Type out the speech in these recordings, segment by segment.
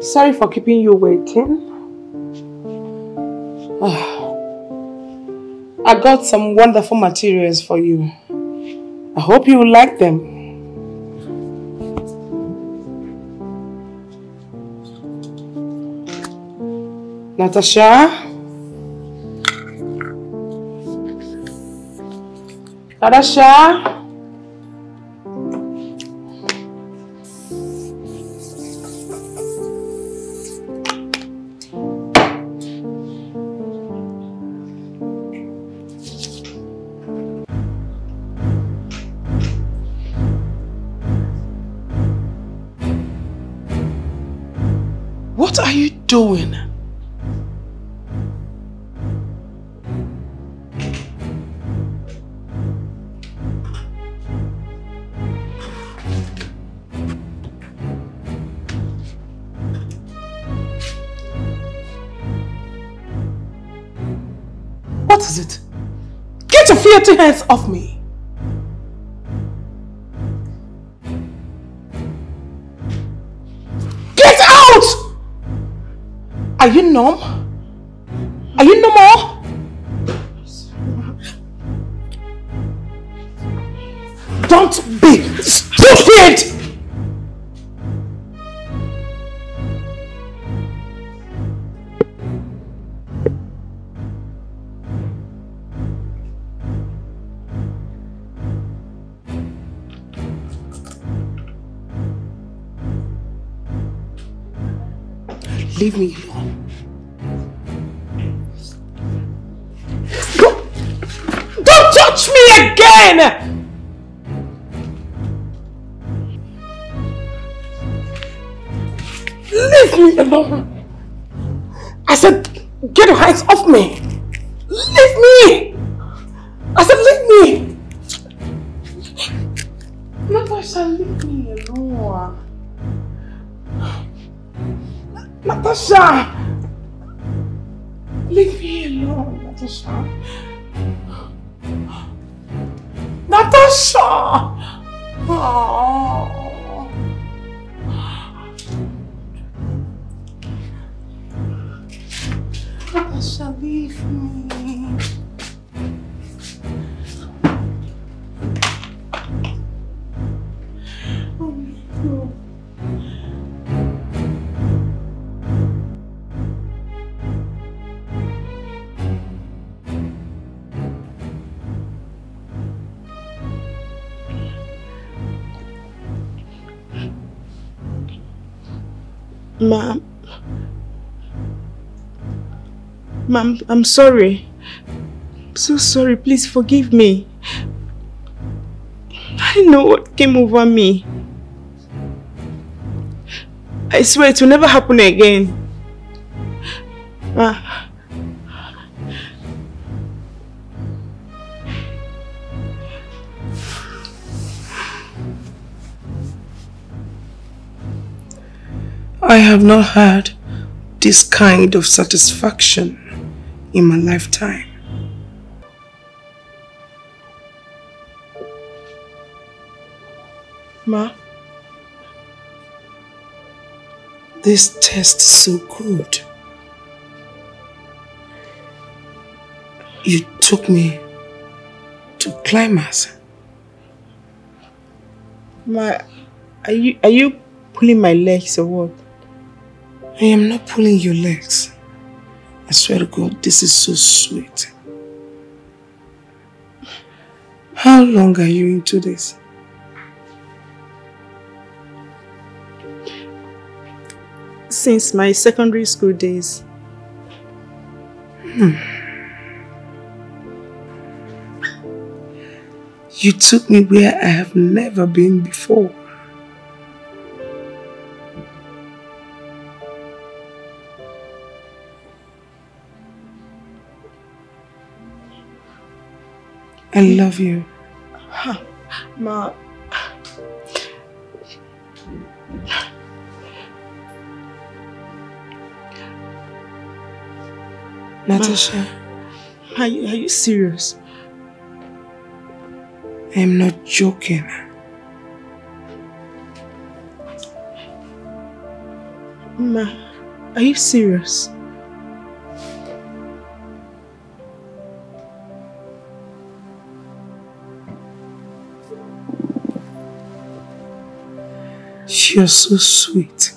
Sorry for keeping you waiting. I got some wonderful materials for you. I hope you will like them. Natasha? Natasha? What are you doing? What is it? Get your filthy hands off me! Get out! Are you numb? Are you no more? Don't be stupid! Leave me alone. Don't touch me again! Leave me alone. I said, get your hands off me. Leave me. I said, leave me. Natasha, leave me alone. Natasha! Leave me alone, Natasha. Natasha! Oh. Natasha, leave me. Ma'am, I'm sorry. I'm so sorry. Please forgive me. I didn't know what came over me. I swear it will never happen again. I have not had this kind of satisfaction in my lifetime. Ma? This tastes so good. You took me to climax. Ma, are you pulling my legs or what? I am not pulling your legs. I swear to God, this is so sweet. How long are you into this? Since my secondary school days. You took me where I have never been before. I love you. Ma. Natasha. Ma, are you serious? I am not joking. Ma, are you serious? You're so sweet.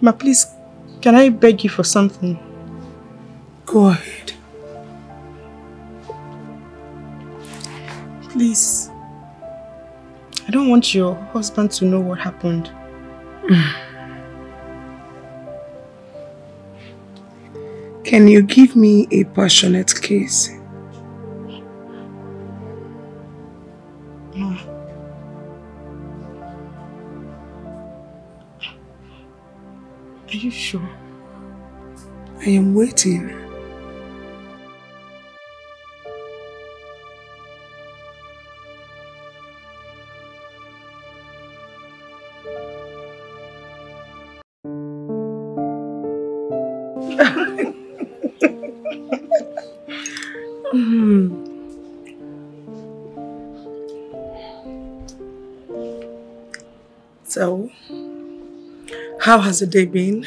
Ma, please, can I beg you for something? Go ahead. Please. I don't want your husband to know what happened. Can you give me a passionate kiss? Ma. Are you sure? I am waiting. So, how has the day been?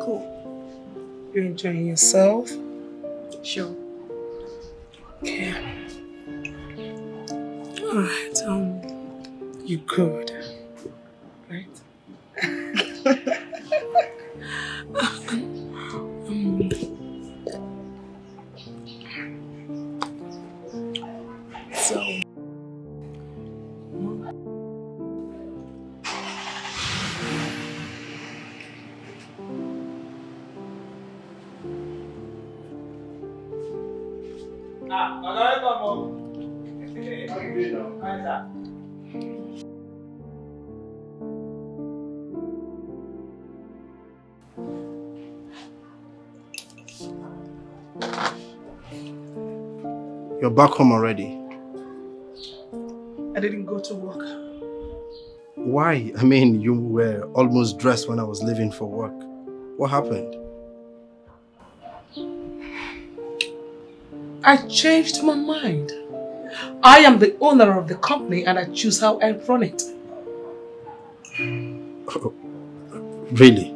Cool. You're enjoying yourself? Sure. Okay. Alright, you're good. Right? You're back home already. I didn't go to work. Why? I mean, you were almost dressed when I was leaving for work. What happened? I changed my mind. I am the owner of the company and I choose how I run it. Oh, really?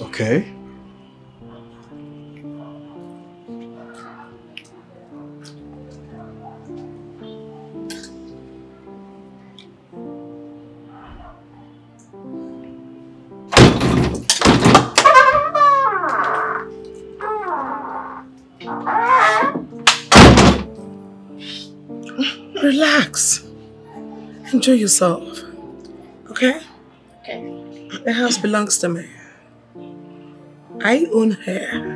Okay. Relax. Enjoy yourself. Okay? Okay. The house belongs to me. I own hair,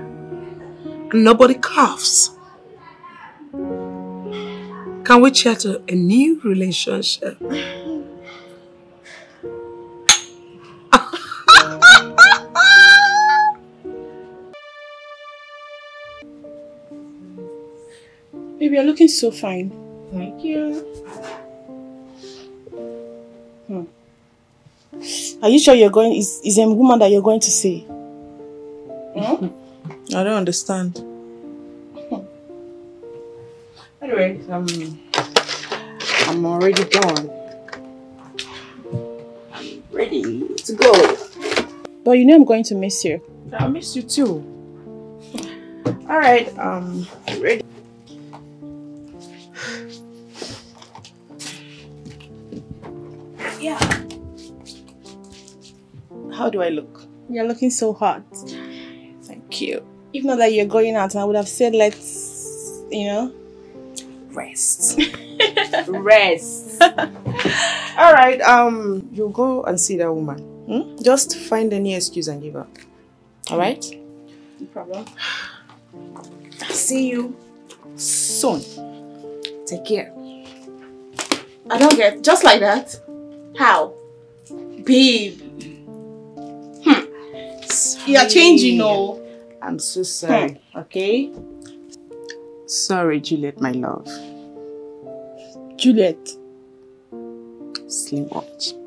and nobody coughs. Can we chat to a new relationship? Baby, you're looking so fine. Thank you. Are you sure you're going? Is a woman that you're going to see? No? I don't understand. Anyway, I'm already gone. I'm ready to go. But you know I'm going to miss you. I'll miss you too. Alright, ready. Yeah. How do I look? You're looking so hot. You. If not that you're going out, I would have said let's, rest. Rest. All right, you go and see that woman. Just find any excuse and give up. All right? No problem. See you soon. Take care. I don't get just like that. How? Babe. You're changing, no. I'm so sorry, okay? Sorry, Juliet, my love. Juliet? Slim or Chima.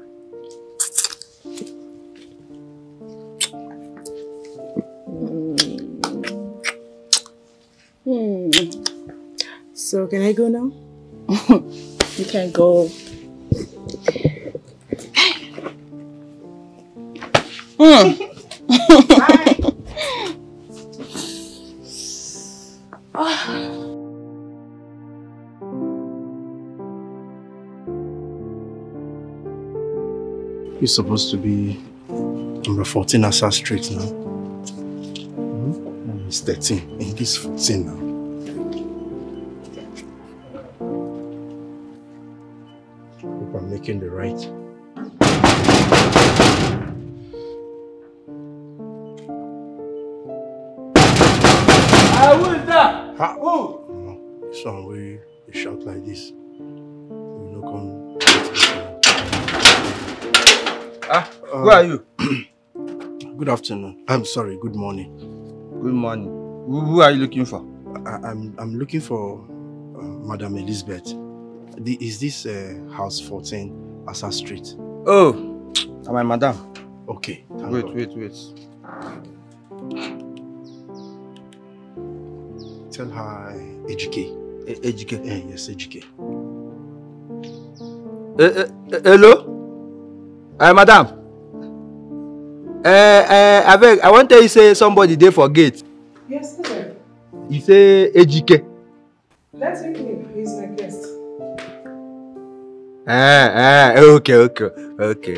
So can I go now? You can go. Bye. You're supposed to be number 14 Asa Street now. Mm-hmm. It's 13, and he's 14 now. Hope I'm making the right. Who is that? Ha! Who? No, someone will shout like this. You know, come. Who are you? Good afternoon. I'm sorry, good morning. Good morning. Who are you looking for? I'm looking for Madam Elizabeth. Is this house 14 Asa Street? Oh, am I Madam? Okay. Wait. Tell her Ejike. Ejike? Yes, Ejike. Hello? Madam, I want to say somebody they forget. Yes, sir. You say Ejike. That's okay. He's my guest. Okay.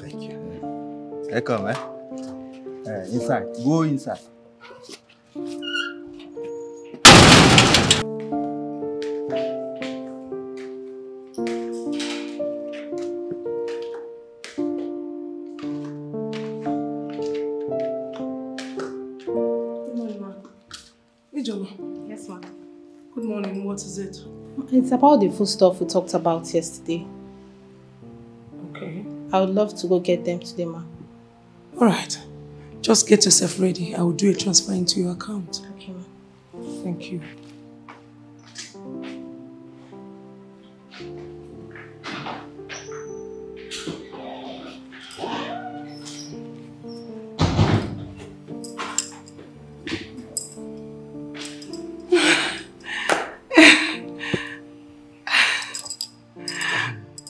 Thank you. Welcome, inside. Go inside. Yes, ma'am. Good morning. What is it? It's about the food stuff we talked about yesterday. Okay. I would love to go get them today, ma'am. All right. Just get yourself ready. I will do a transfer into your account. Okay, ma'am. Thank you.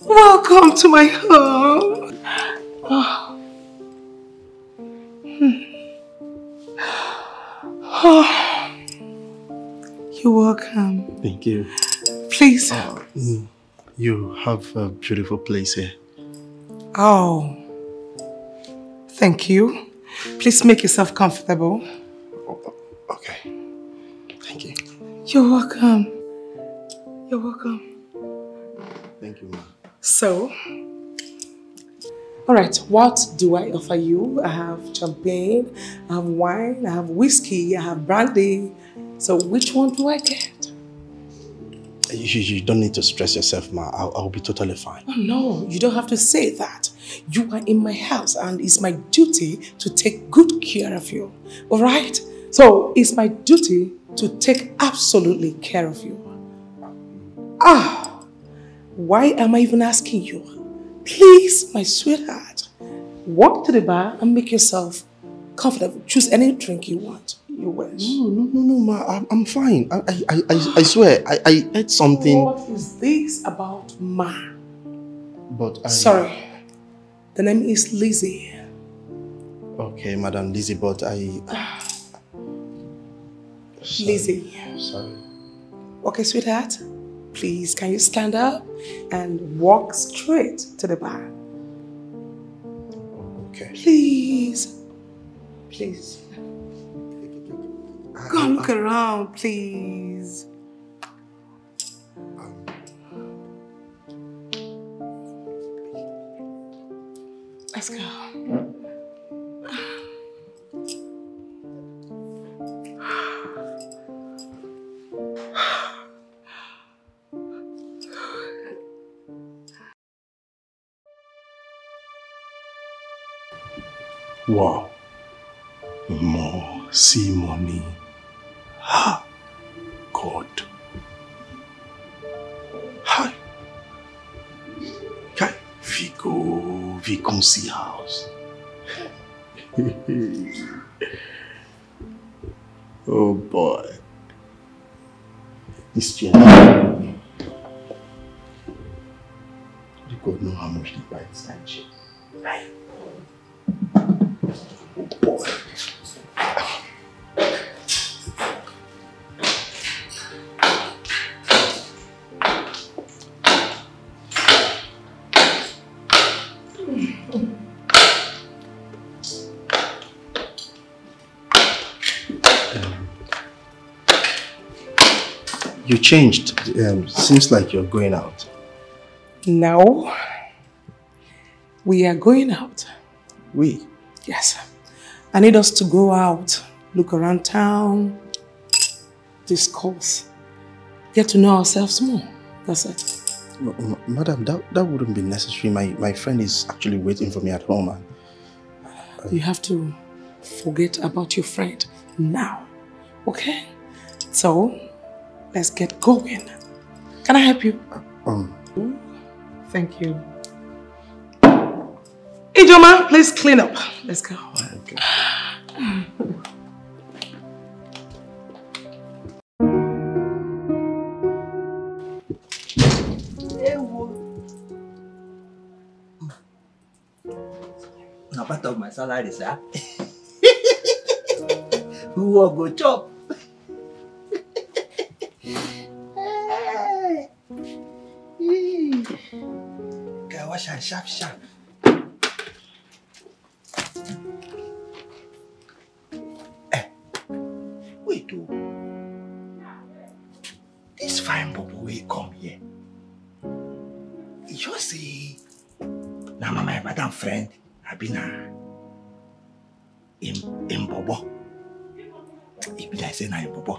Welcome to my home. Oh. Oh. You're welcome. Thank you. Please. You have a beautiful place here. Oh. Thank you. Please make yourself comfortable. Okay. Thank you. You're welcome. You're welcome. Thank you, ma'am. So, all right, what do I offer you? I have champagne, I have wine, I have whiskey, I have brandy. So which one do I get? You don't need to stress yourself, ma. I'll be totally fine. Oh, no, you don't have to say that. You are in my house and it's my duty to take good care of you, all right? So it's my duty to take absolutely care of you. Ah! Why am I even asking you? Please, my sweetheart, walk to the bar and make yourself comfortable. Choose any drink you want, you wish. No, ma, I'm fine. I swear, I ate something. What is this about, ma? But I... Sorry, the name is Lizzy. Okay, Madam Lizzy, but I... Lizzy. Sorry. Okay, sweetheart. Please, can you stand up and walk straight to the bar? Okay. Please. Go and look around, please. Let's go. Wow. More see money. Ha! God. Hi. vacancy house. Oh boy. This gentleman. You could know how much they buy this time, Chip. Right? Oh boy. You changed. Seems like you're going out. No. We are going out. We? Yes. I need us to go out, look around town, discuss, get to know ourselves more. That's it. Well, madam, that wouldn't be necessary. My friend is actually waiting for me at home. And, you have to forget about your friend now. Okay? So, let's get going. Can I help you? Thank you. Ijeoma, please clean up. Let's go. Okay. Now part of my salary, sir. Who will go chop? Sharp. Hey, wait, this fine bobo will come here. You just see, now my madam friend, I've been in bobo. If I say na in bobo,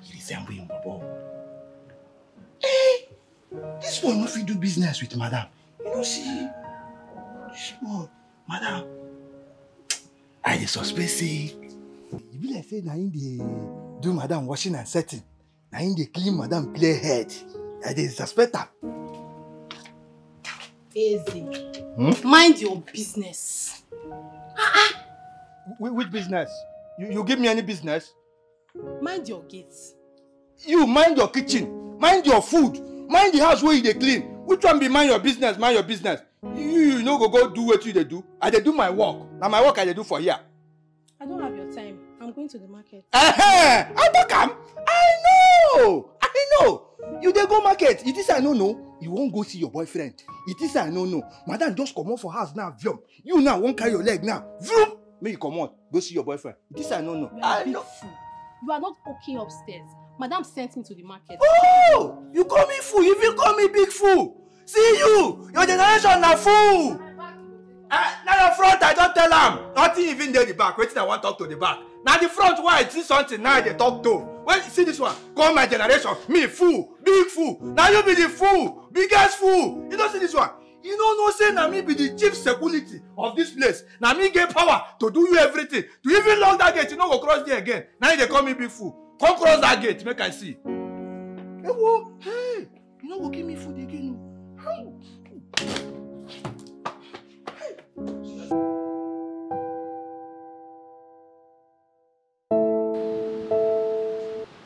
he resemble in bobo. Hey, this one if you do business with madam. You know, see, this one, madam, I suspect, say, you be like, say, now in the do madam washing and setting, now in the clean madam clear head, I suspect her. Easy. Mind your business. Which business? You give me any business? Mind your gates. You mind your kitchen, mind your food, mind the house where you clean. Which one be mind your business, mind your business? You know go do what you they do. I they do my work. Now my work I they do for here. I don't have your time. I'm going to the market. I don't come. I know. You they go market. It is I no no. You won't go see your boyfriend. It is I no no. Madam just come out for house now. Vroom. You now won't carry your leg now. Vroom. May you come out. Go see your boyfriend. It is I no no. I know. You are not okay upstairs. Madam sent me to the market. Oh! You call me fool, you even call me big fool. See you! Your generation are fool! Now the front, I don't tell them. Nothing even there the back. Wait till I want to talk to the back. Now the front, why? See something now they talk to. Well, see this one. Call my generation. Me, fool. Big fool. Now you be the fool. Biggest fool. You don't see this one. You don't know say now me be the chief security of this place. Now me get power to do you everything. To even lock that gate, you don't go cross there again. Now they call me big fool. Come cross that gate, make I see. Hey, whoa. Hey, you know, go give me food again. Hey. Hey.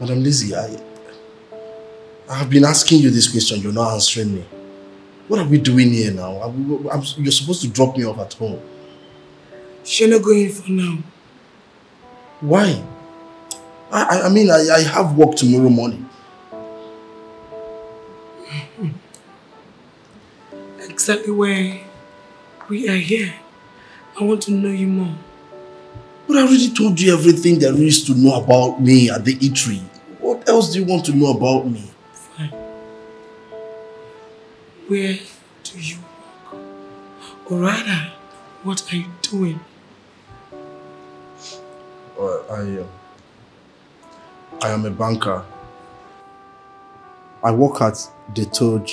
Madam Lizzy, I have been asking you this question. You're not answering me. What are we doing here now? You're supposed to drop me off at home. She's not going for now. Why? I mean, I have work tomorrow morning. Exactly why we are here. I want to know you more. But I already told you everything there is to know about me at the eatery. What else do you want to know about me? Fine. Where do you work? Or rather, what are you doing? I am a banker. I work at the Togo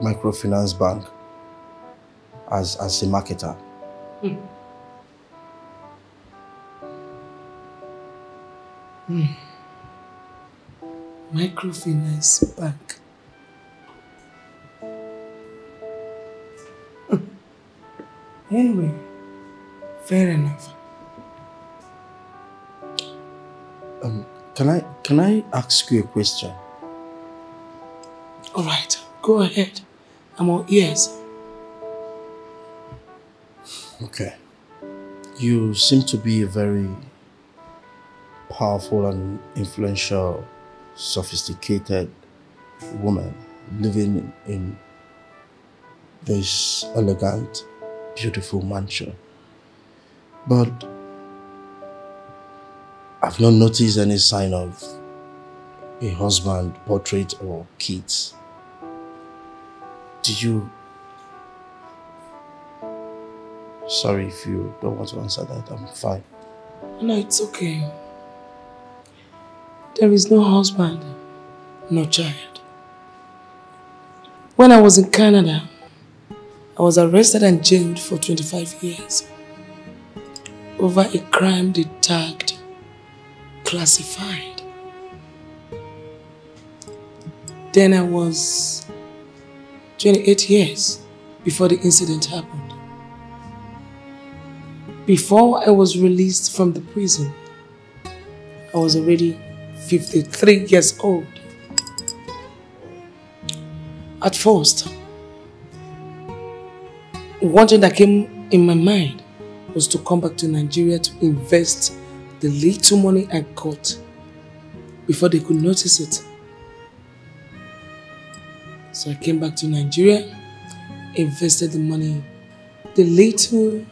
Microfinance Bank as a marketer. Microfinance Bank. Anyway, fair enough. Can I ask you a question? All right, go ahead. I'm all ears. Okay. You seem to be a very powerful and influential, sophisticated woman living in this elegant, beautiful mansion. But I've not noticed any sign of a husband, portrait, or kids. Sorry if you don't want to answer that, I'm fine. No, it's okay. There is no husband, no child. When I was in Canada, I was arrested and jailed for 25 years over a crime they tagged classified. Then I was 28 years before the incident happened. Before I was released from the prison, I was already 53 years old. At first, one thing that came in my mind was to come back to Nigeria to invest the little money I got before they could notice it. So I came back to Nigeria, invested the money. The little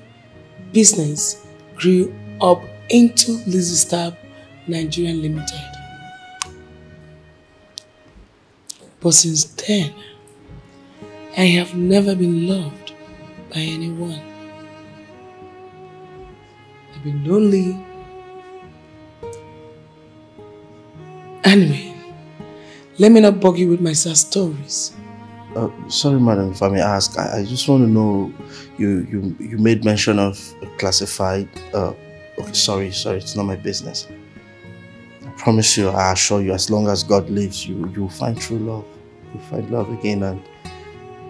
business grew up into Lizzy Star Nigeria Limited. But since then, I have never been loved by anyone. I've been lonely. Anyway, let me not bug you with my sad stories. Sorry, madam, if I may ask, I just want to know, you made mention of a classified. Okay, sorry, it's not my business. I promise you, I assure you, as long as God lives, you'll find true love. You'll find love again, and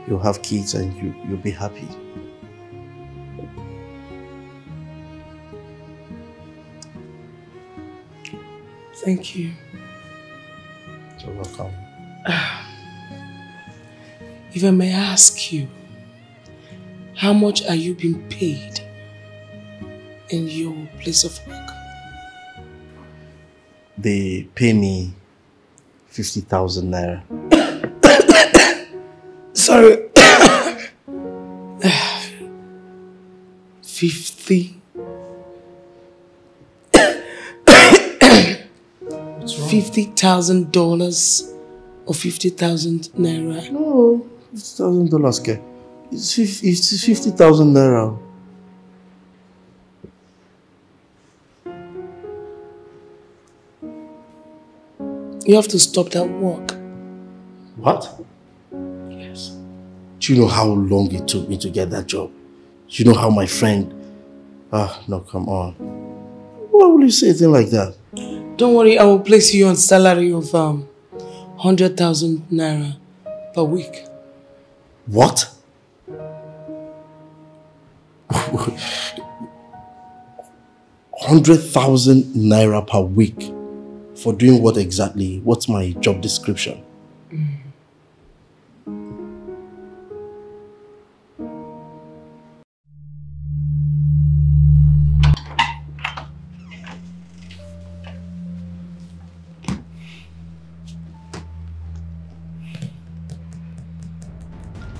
you'll have kids, and you'll be happy. Thank you. You're welcome. If I may ask you, how much are you being paid in your place of work? They pay me 50,000 naira. Sorry. 50. 50,000 dollars or 50,000 naira? No, $50,000. It's 50,000 naira. You have to stop that work. What? Yes. Do you know how long it took me to get that job? Do you know how my friend? No, come on. Why would you say a thing like that? Don't worry, I will place you on salary of 100,000 naira per week. What? ₦100,000 per week? For doing what exactly? What's my job description?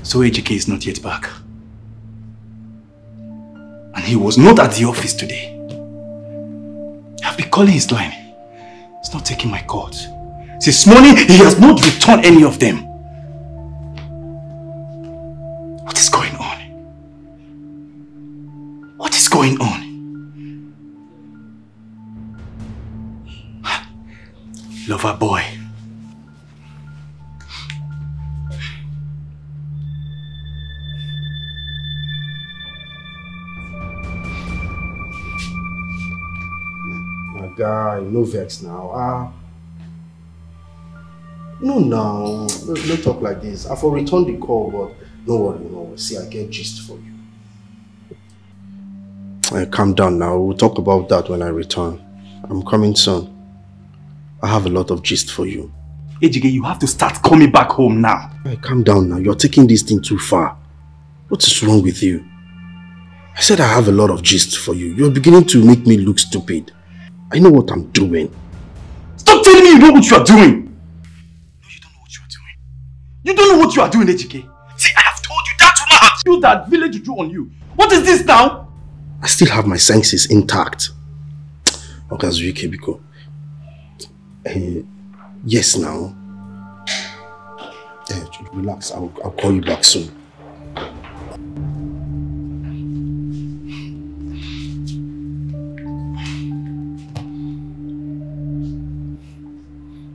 So Ejike is not yet back. And he was not at the office today. I've been calling his line. He's not taking my calls. Since morning, he has not returned any of them. What is going on? What is going on? Lover boy. Guy, no vex now. No, now. No talk like this. I've returned the call, but don't worry, no. See, I get gist for you. Calm down now. We'll talk about that when I return. I'm coming soon. I have a lot of gist for you. Ejike, you have to start coming back home now. Hey, calm down now. You're taking this thing too far. What is wrong with you? I said I have a lot of gist for you. You're beginning to make me look stupid. I know what I'm doing. Stop telling me you know what you are doing. No, you don't know what you are doing. You don't know what you are doing, Ejike. See, I have told you that woman has you that village drew on you. What is this now? I still have my senses intact. Okay, Ejike, yes, now. Relax, I'll call you back soon.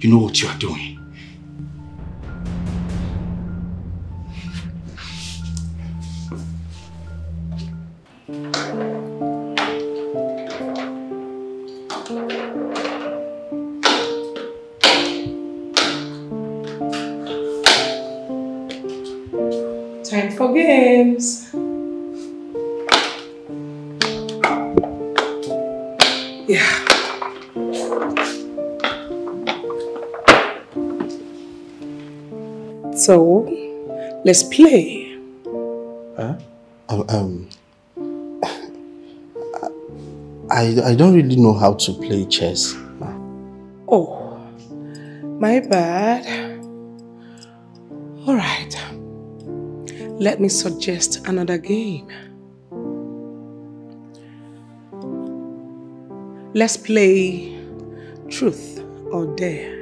You know what you are doing. Time for games. Yeah. So, let's play. Huh? I don't really know how to play chess. Oh, my bad. All right. Let me suggest another game. Let's play Truth or Dare.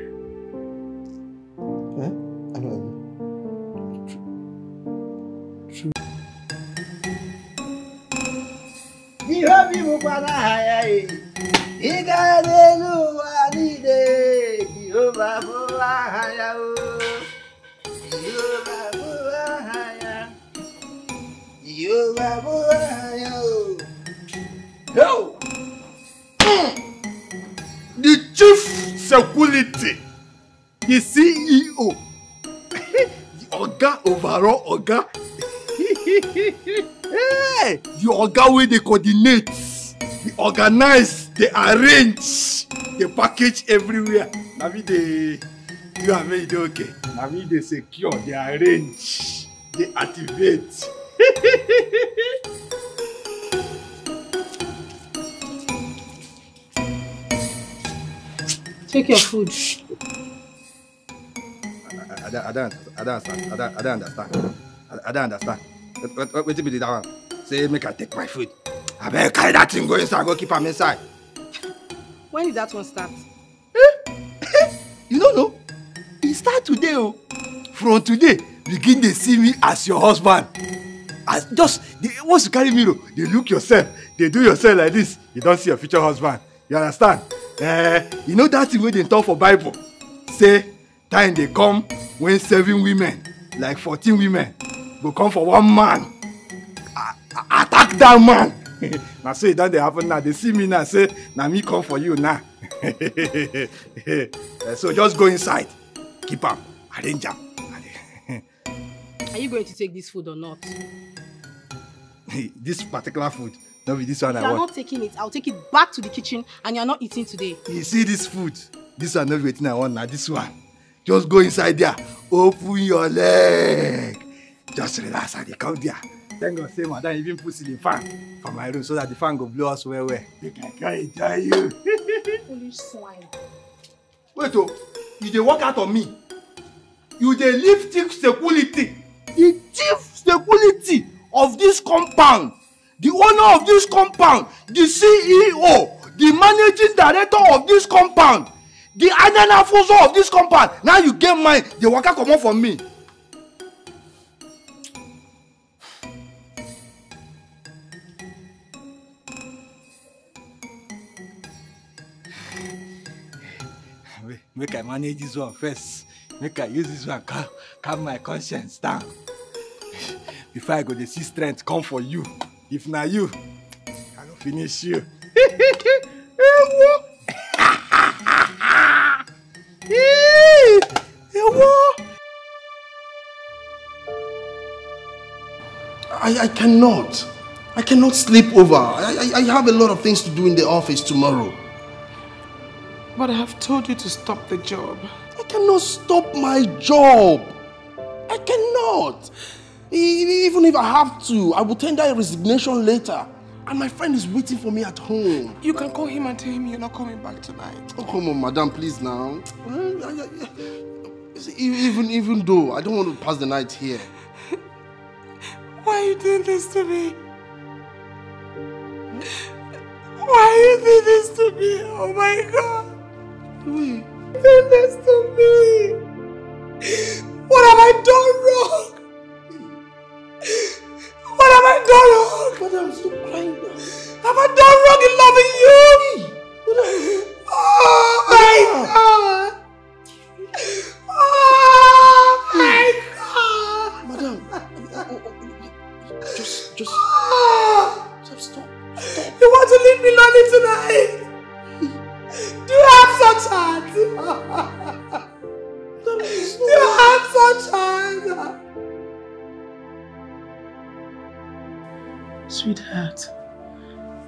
The chief security, the CEO, the Oga overall Oga. Hey, the Oga wey dey coordinate, they organize, they arrange, they package everywhere. Na me dey, you and me dey okay. Na me dey secure, they arrange, they activate. Take your food. I don't understand. Wait a minute, that one. Say, make I take my food. I better carry that thing, go inside, go keep him inside. When did that one start? You don't know? It start today, oh. From today, begin to see me as your husband. As just, they want to carry me, they look yourself, they do yourself like this. You don't see your future husband. You understand? You know that thing where they talk for Bible? Say, time they come when 7 women, like 14 women, go come for one man. Attack that man. Now say that they happen now. They see me now. Say, now me come for you now. So just go inside. Keep up. Arrange up. Are you going to take this food or not? This particular food. Don't be this one I want. You are not taking it. I'll take it back to the kitchen and you are not eating today. You see this food? This one not waiting I want now. This one. Just go inside there. Open your leg. Just relax and they come there. Thank God, say, madam, even put in the fan for my room so that the fan go blow us well. They can enjoy you. Foolish swine. Wait, oh, you dey walk out on me. You dey leave chief security. The chief security of this compound, the owner of this compound, the CEO, the managing director of this compound, the ananafuso of this compound. Now you get mine. They walk out come on from me. Make I manage this one first. Make I use this one, calm my conscience down. Before I go, the see strength come for you. If not you, I will finish you. I cannot. I cannot sleep over. I have a lot of things to do in the office tomorrow. But I have told you to stop the job. I cannot stop my job. I cannot. Even if I have to, I will tender a resignation later. And my friend is waiting for me at home. You can call him and tell him you're not coming back tonight. Oh, come on, madam, please now. Even though I don't want to pass the night here. Why are you doing this to me? Why are you doing this to me? Oh my God. Why? You're doing this to me. What have I done wrong? What have I done wrong? Mother, I'm so crying now. Have I done wrong in loving you? Oh my God! Oh my God! Madam, just stop. You want to leave me lonely tonight? Do you have such heart? Do you have such heart? Sweetheart,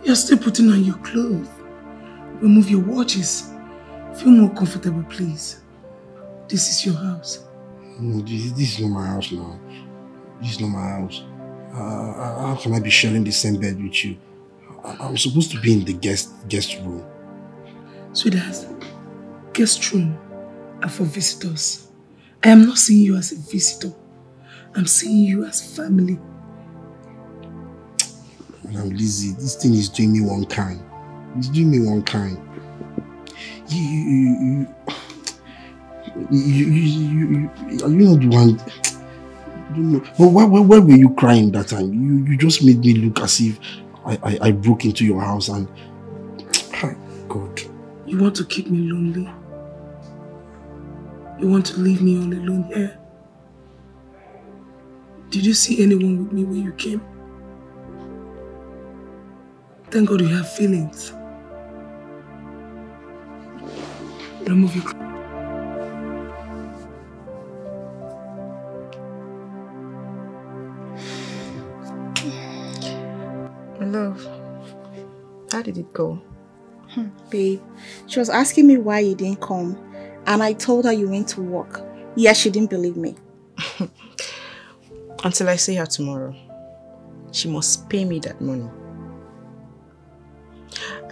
you're still putting on your clothes. Remove your watches. Feel more comfortable, please. This is your house. No, this is not my house now. This is not my house. How can I be sharing the same bed with you? I'm supposed to be in the guest room. Sweetheart, guest room are for visitors. I am not seeing you as a visitor. I'm seeing you as family. Madam Lizzy, this thing is doing me one kind. It's doing me one kind. Are you not the one? I don't know. But why were you crying that time? You just made me look as if I broke into your house and... God. You want to keep me lonely? You want to leave me all alone here? Did you see anyone with me when you came? Thank God you have feelings. Remove your clothes. Love, how did it go? Babe, she was asking me why you didn't come and I told her you went to work. Yeah, she didn't believe me. Until I see her tomorrow, she must pay me that money.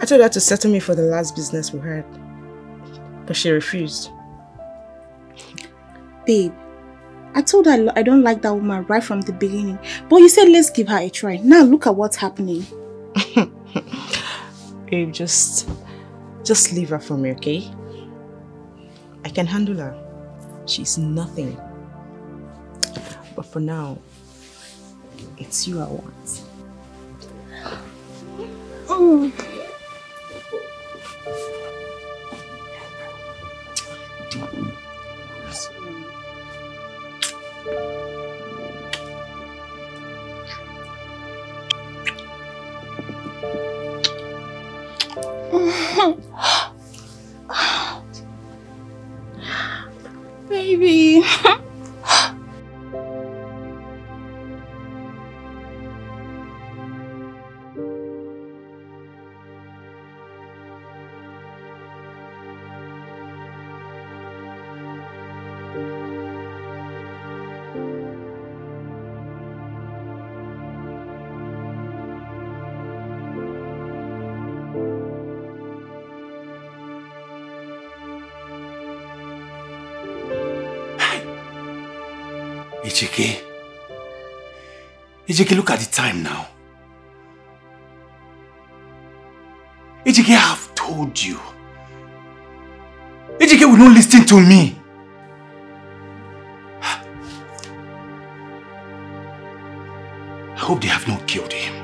I told her to settle me for the last business we had, but she refused. Babe, I told her I don't like that woman right from the beginning, but you said let's give her a try. Now look at what's happening. Babe, just leave her for me, okay? I can handle her. She's nothing. But for now, it's you I want. Oh. Baby. Ejike, Ejike, look at the time now. Ejike, I have told you. Ejike will not listen to me. I hope they have not killed him.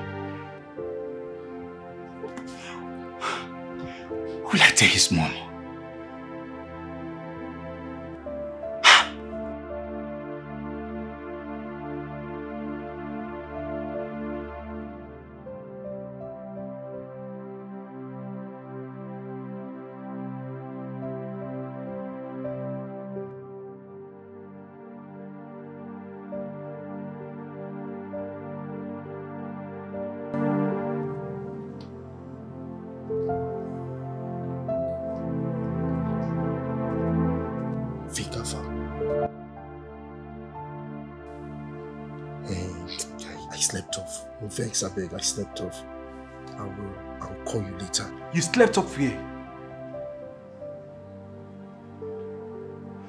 What will I tell his mom? I slept off. I'm very excited. I slept off. I'll call you later. You slept off here?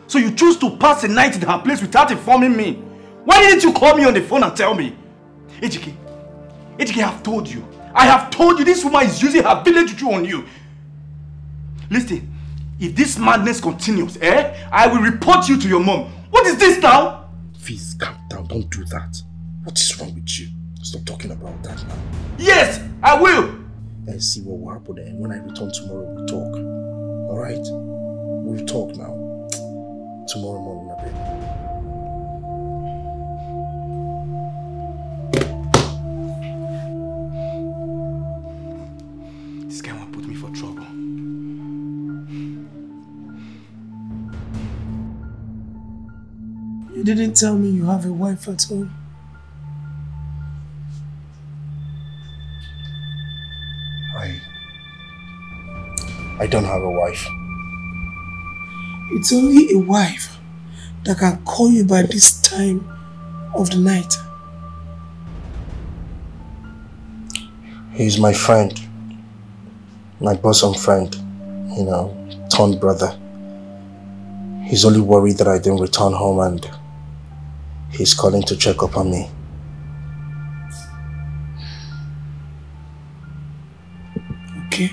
So you choose to pass the night in her place without informing me? Why didn't you call me on the phone and tell me? Ejike, Ejike, I have told you. I have told you this woman is using her village juju on you. Listen, if this madness continues, I will report you to your mom. What is this now? Please, calm down. Don't do that. What is wrong with you? Stop talking about that now. Yes, I will. And see what will happen then. When I return tomorrow, we'll talk. Alright? We'll talk now. Tomorrow morning, a bit. You didn't tell me you have a wife at home. I don't have a wife. It's only a wife that can call you by this time of the night. He's my friend. My bosom friend. You know, torn brother. He's only worried that I didn't return home and he's calling to check up on me. Okay.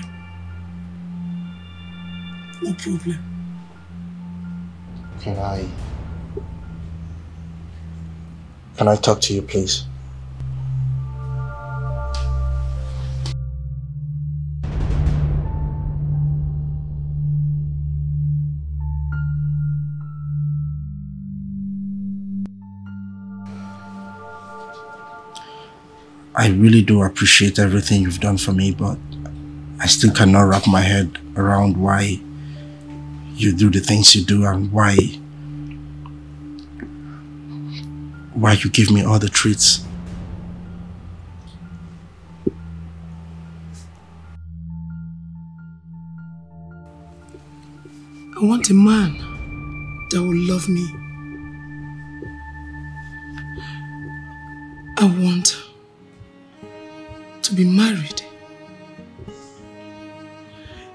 No problem. Can I talk to you, please? I really do appreciate everything you've done for me, but I still cannot wrap my head around why you do the things you do and why you give me all the treats. I want a man that will love me. I want to be married.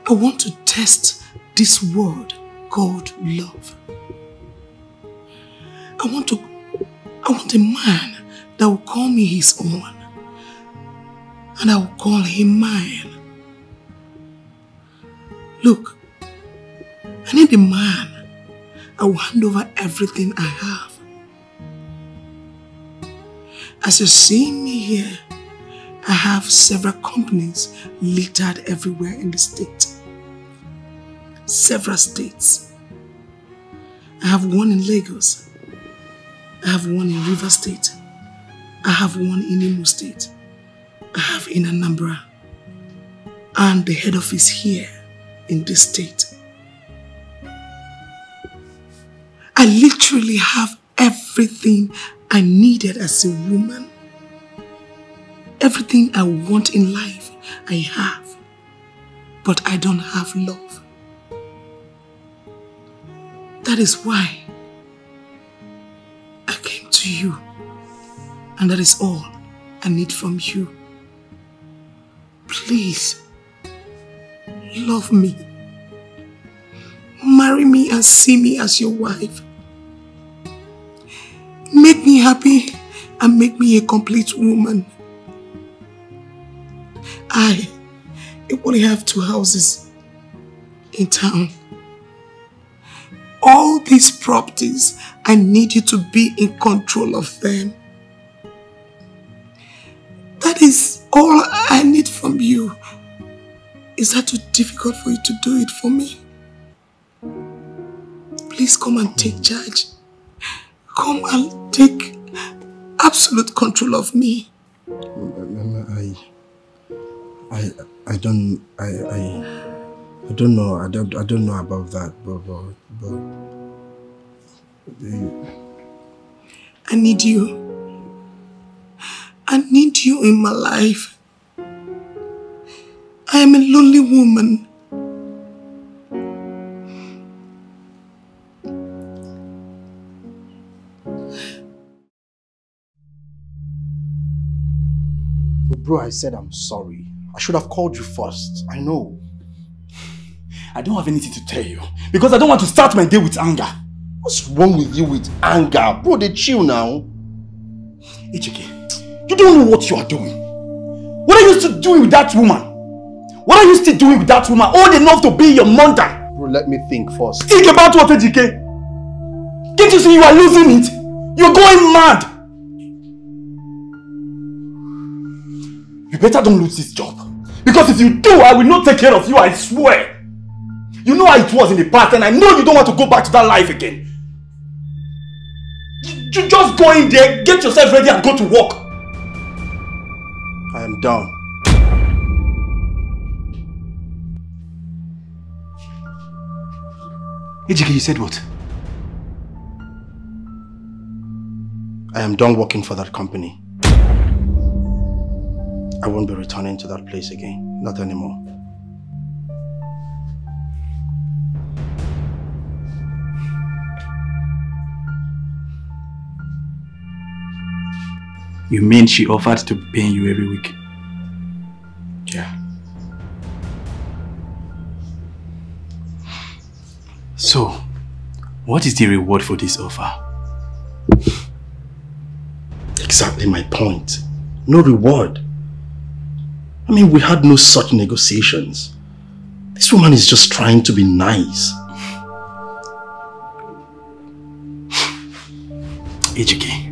I want to test this word called love. I want a man that will call me his own, and I will call him mine. Look, I need a man I will hand over everything I have. As you see me here, I have several companies littered everywhere in the state. Several states. I have one in Lagos. I have one in Rivers State. I have one in Imo State. I have in Anambra. And the head office here in this state. I literally have everything I needed as a woman. Everything I want in life, I have. But I don't have love. That is why I came to you. And that is all I need from you. Please, love me. Marry me and see me as your wife. Make me happy and make me a complete woman. I only have 2 houses in town. All these properties, I need you to be in control of them. That is all I need from you. Is that too difficult for you to do it for me? Please come and take charge. Come and take absolute control of me. I don't know about that, but I need you. I need you in my life. I am a lonely woman. But bro, I said I'm sorry. I should have called you first. I know. I don't have anything to tell you because I don't want to start my day with anger. What's wrong with you with anger? Bro, they chill now. Ejike, you don't know what you are doing. What are you still doing with that woman? What are you still doing with that woman? Old enough to be your mother. Bro, let me think first. Think about what, Ejike? Can't you see you are losing it? You're going mad. You better don't lose this job. Because if you do, I will not take care of you, I swear. You know how it was in the past, and I know you don't want to go back to that life again. You just go in there, get yourself ready and go to work. I am down. Ejike, you said what? I am done working for that company. I won't be returning to that place again. Not anymore. You mean she offered to pay you every week? Yeah. So, what is the reward for this offer? Exactly my point. No reward. I mean, we had no such negotiations. This woman is just trying to be nice. Ejike.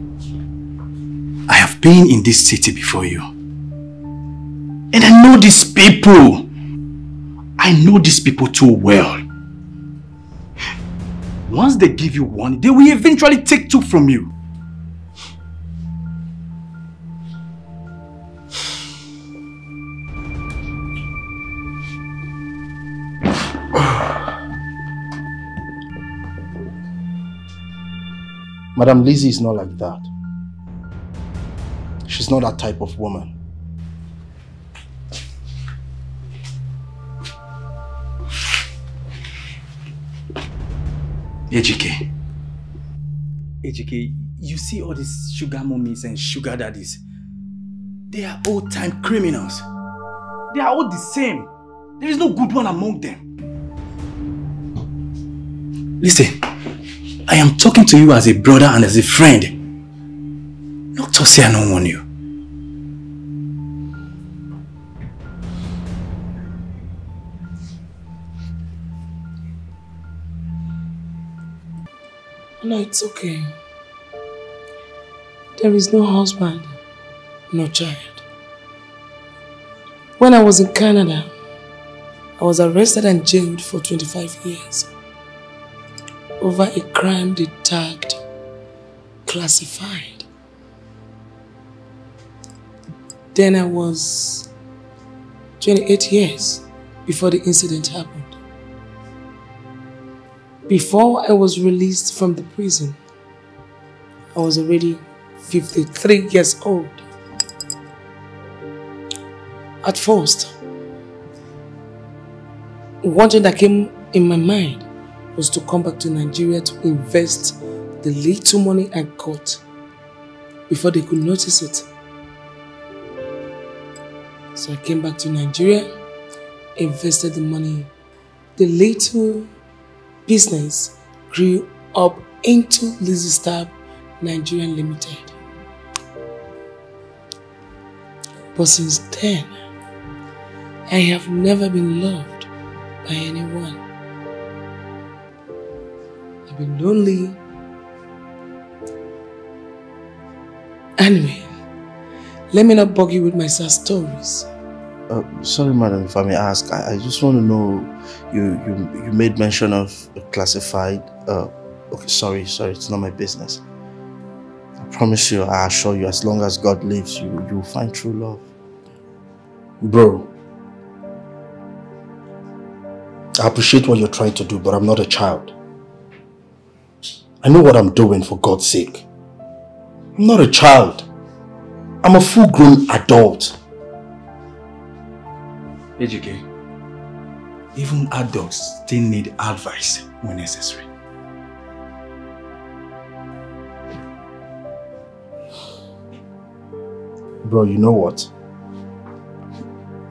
I have been in this city before you. And I know these people. I know these people too well. Once they give you one, they will eventually take two from you. Madam Lizzy is not like that. She's not that type of woman. Ejike. Ejike, you see all these sugar mummies and sugar daddies. They are old-time criminals. They are all the same. There is no good one among them. Listen, I am talking to you as a brother and as a friend. Not to say I don't want you. No, it's okay. There is no husband, no child. When I was in Canada, I was arrested and jailed for 25 years over a crime they tagged classified. Then I was 28 years before the incident happened. Before I was released from the prison, I was already 53 years old. At first, one thing that came in my mind was to come back to Nigeria to invest the little money I got before they could notice it. So I came back to Nigeria, invested the money. The little business grew up into Lizzy Star Nigeria Limited. But since then, I have never been loved by anyone. I've been lonely. Anyway. Let me not bug you with my sad stories. Sorry, madam, if I may ask, I just want to know, you made mention of a classified... okay, sorry, it's not my business. I promise you, I assure you, as long as God lives, you'll find true love. Bro, I appreciate what you're trying to do, but I'm not a child. I know what I'm doing, for God's sake. I'm not a child. I'm a full-grown adult. Ejike, even adults still need advice when necessary. Bro, you know what?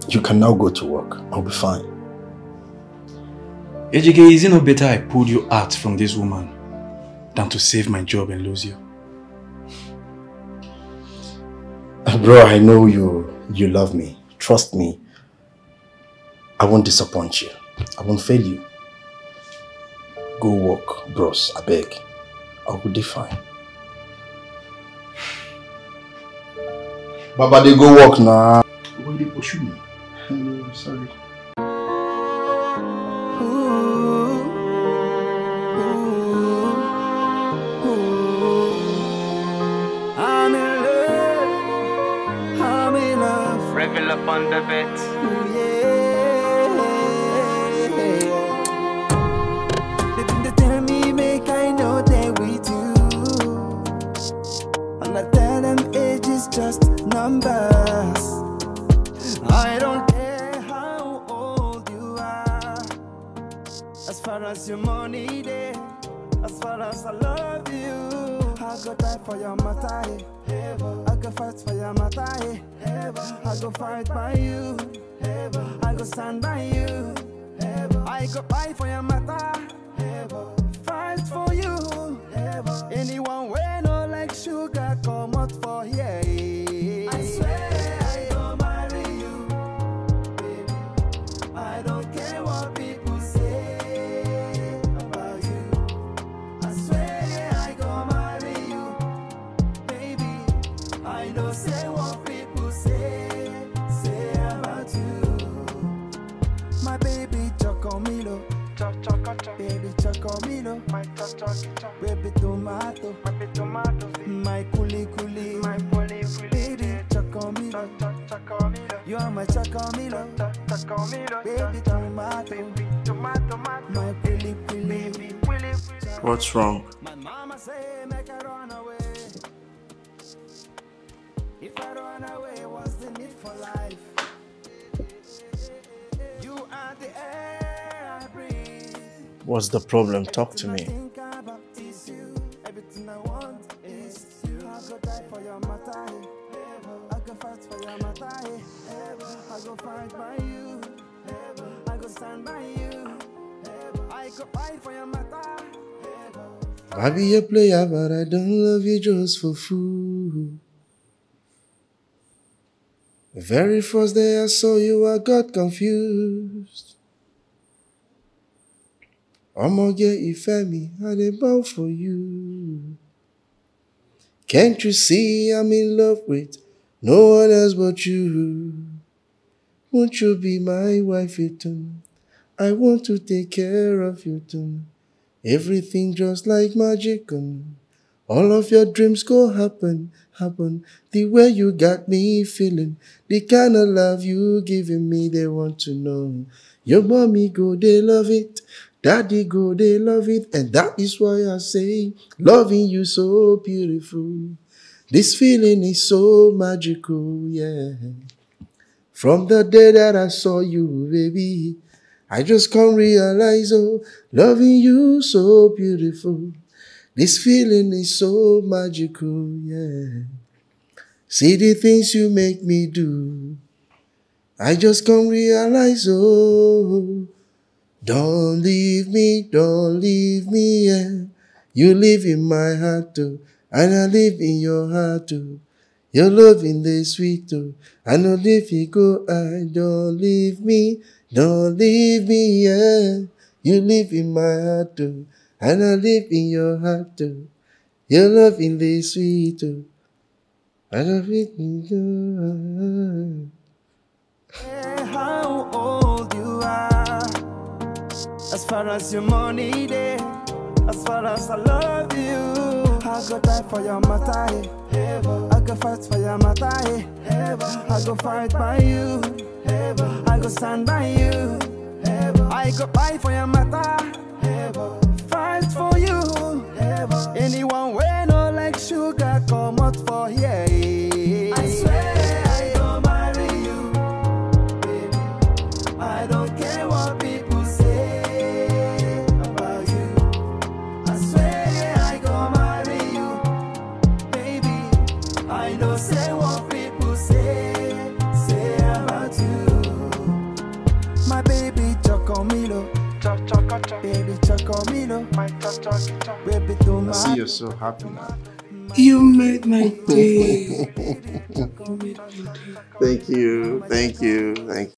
You can now go to work. I'll be fine. Ejike, is it not better I pulled you out from this woman than to save my job and lose you? Bro, I know you love me. Trust me. I won't disappoint you. I won't fail you. Go work, bros. I beg. I will defy. Baba, they go work now. Why they pursue me? I'm sorry. Revel up on the bed. Yeah. They tell me make I know that we do. And I tell them age is just numbers. I don't care how old you are. As far as your money there, as far as I love you. I go die for your matai. I go fight for your matai. I go fight by you. I go stand by you. I go fight for your matai. Fight for you. Anyone way no like sugar come out for here. I swear I go marry you, baby. I don't care what people say about you. I swear. I don't say what people say about you. My baby Chocomilo, baby Chocomilo, my baby tomato, my coolie coolie, my baby Chocomilo, you are my Chocomilo, baby tomato, my coolie coolie. What's wrong? My mama say make her run away. If I run away, what's the need for life? You are the air I breathe. What's the problem? Talk to me. Everything I want is you. I go die for your matter. I go fight for your matter. I go fight by you. I go stand by you. I go fight for your matter. I be a player, but I don't love you just for food. The very first day I saw you, I got confused. Omoge Ifemi had a bow for you. Can't you see I'm in love with no one else but you? Won't you be my wife, Etun? I want to take care of you, Etun. Everything just like magic. All of your dreams go happen. The way you got me feeling, the kind of love you giving me, they want to know. Your mommy go, they love it. Daddy go, they love it. And that is why I say, loving you so beautiful. This feeling is so magical, yeah. From the day that I saw you, baby, I just can't realize, oh, loving you so beautiful. This feeling is so magical, yeah. See the things you make me do. I just can't realize, oh. Don't leave me, yeah. You live in my heart, too. And I live in your heart, too. Your love in the sweet, too. I know if you go, I don't leave me, yeah. You live in my heart, too. And I live in your heart too. Your love in the sweet too. I love it in your heart. How old you are. As far as your money there. As far as I love you. I go die for your matai. I go fight for your matai. I go fight by you. I go stand by you. I go fight for your matai. Fight for you. Anyone when no like sugar come out for here. I swear I go marry you, baby. I don't care what people say about you. I swear I go marry you, baby. I don't say what people say about you. I see you're so happy now. You made my day. Thank you, thank you, thank you.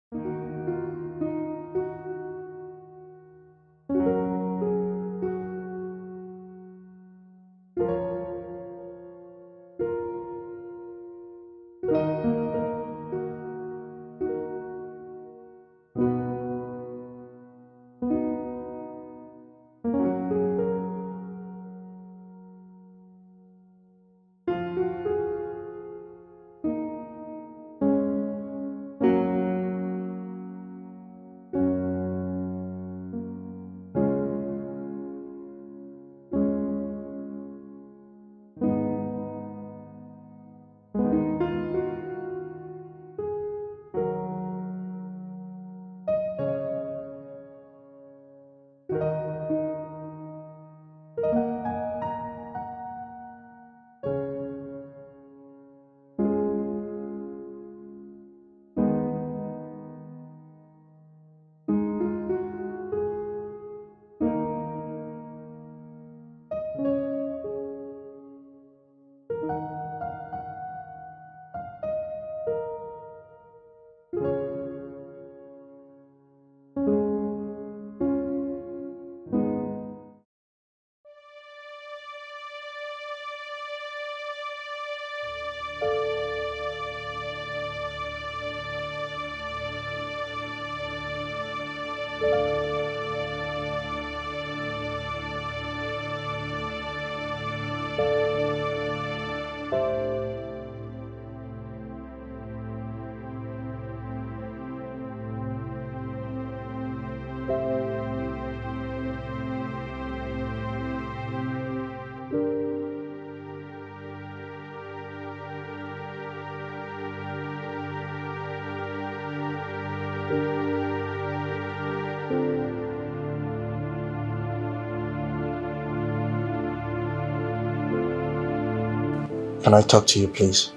Can I talk to you, please?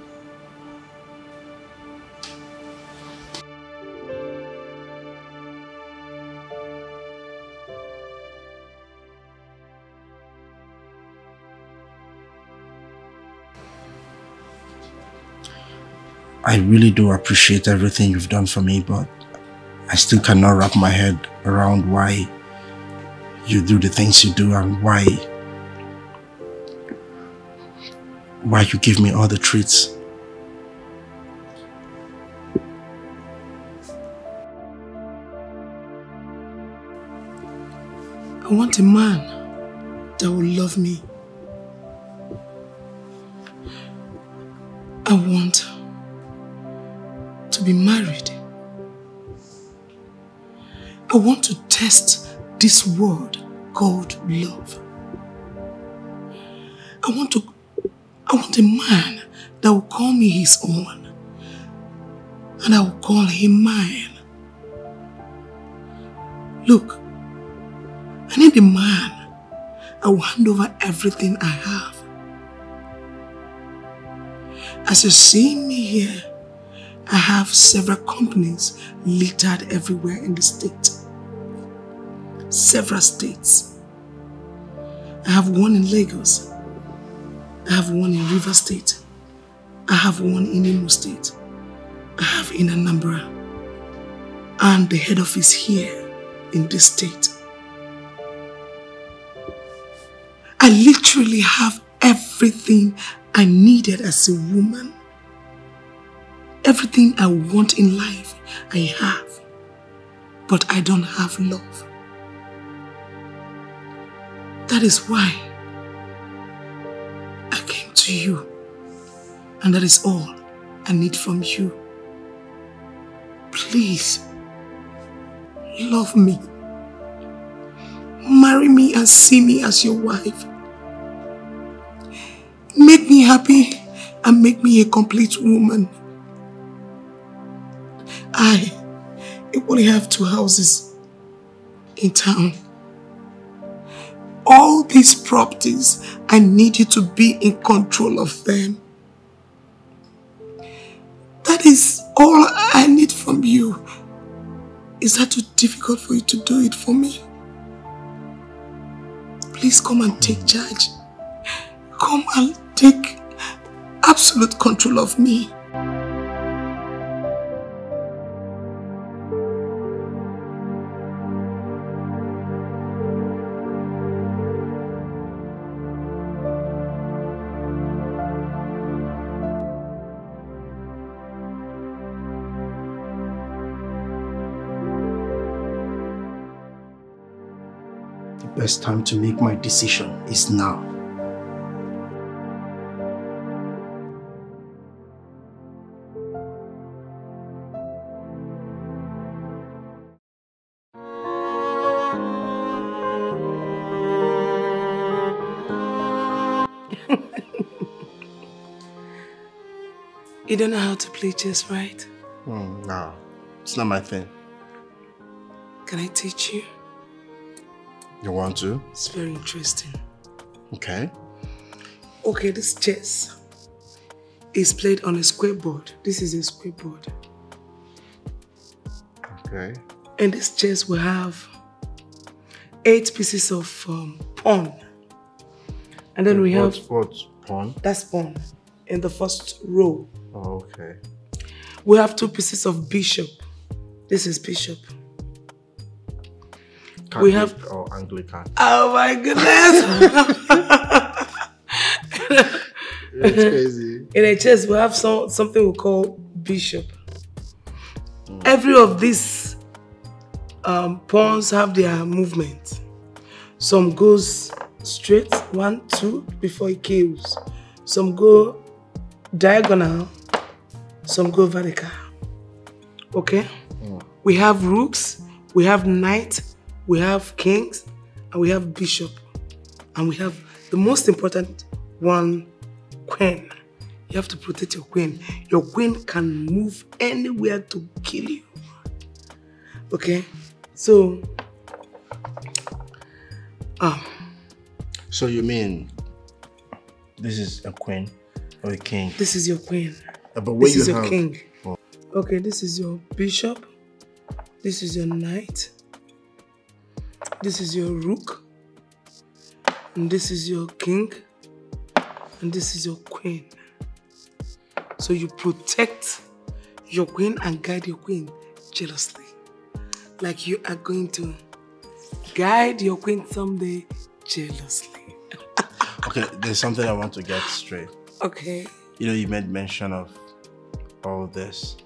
I really do appreciate everything you've done for me, but I still cannot wrap my head around why you do the things you do and why you give me all the treats. I want a man that will love me. I want to be married. I want to test this word called love. I want a man that will call me his own, and I will call him mine. Look, I need a man I will hand over everything I have. As you see me here, I have several companies littered everywhere in the state. Several states. I have one in Lagos. I have one in River State. I have one in Imo State. I have in Anambra. And the head office here in this state. I literally have everything I needed as a woman. Everything I want in life, I have. But I don't have love. That is why to you, and that is all I need from you. Please, love me. Marry me and see me as your wife. Make me happy and make me a complete woman. I only have 2 houses in town. All these properties, I need you to be in control of them. That is all I need from you. Is that too difficult for you to do it for me? please come and take charge. Come and take absolute control of me. The best time to make my decision is now. You don't know how to play chess, right? No, it's not my thing. Can I teach you? You want to? It's very interesting. Okay. Okay, this chess is played on a square board. This is a square board. Okay. And this chess will have 8 pieces of pawn. And then we have... What's pawn? That's pawn. In the first row. Oh, okay. We have 2 pieces of bishop. This is bishop. Catholic, we have Anglican. Oh my goodness! It's crazy. In a church, we have something we call bishop. Mm. Every of these pawns have their movement. Some goes straight, 1, 2, before it kills. Some go diagonal. Some go vertical. Okay. Mm. We have rooks. We have knight. We have kings, and we have bishop, and we have the most important one, queen. You have to protect your queen. Your queen can move anywhere to kill you. Okay? So... So you mean this is a queen or a king? This is your queen. But this is your king. Oh. Okay, this is your bishop. This is your knight. This is your rook, and this is your king, and this is your queen. So you protect your queen and guide your queen jealously. Like you are going to guide your queen someday jealously. Okay, there's something I want to get straight. Okay. You know, you made mention of all this.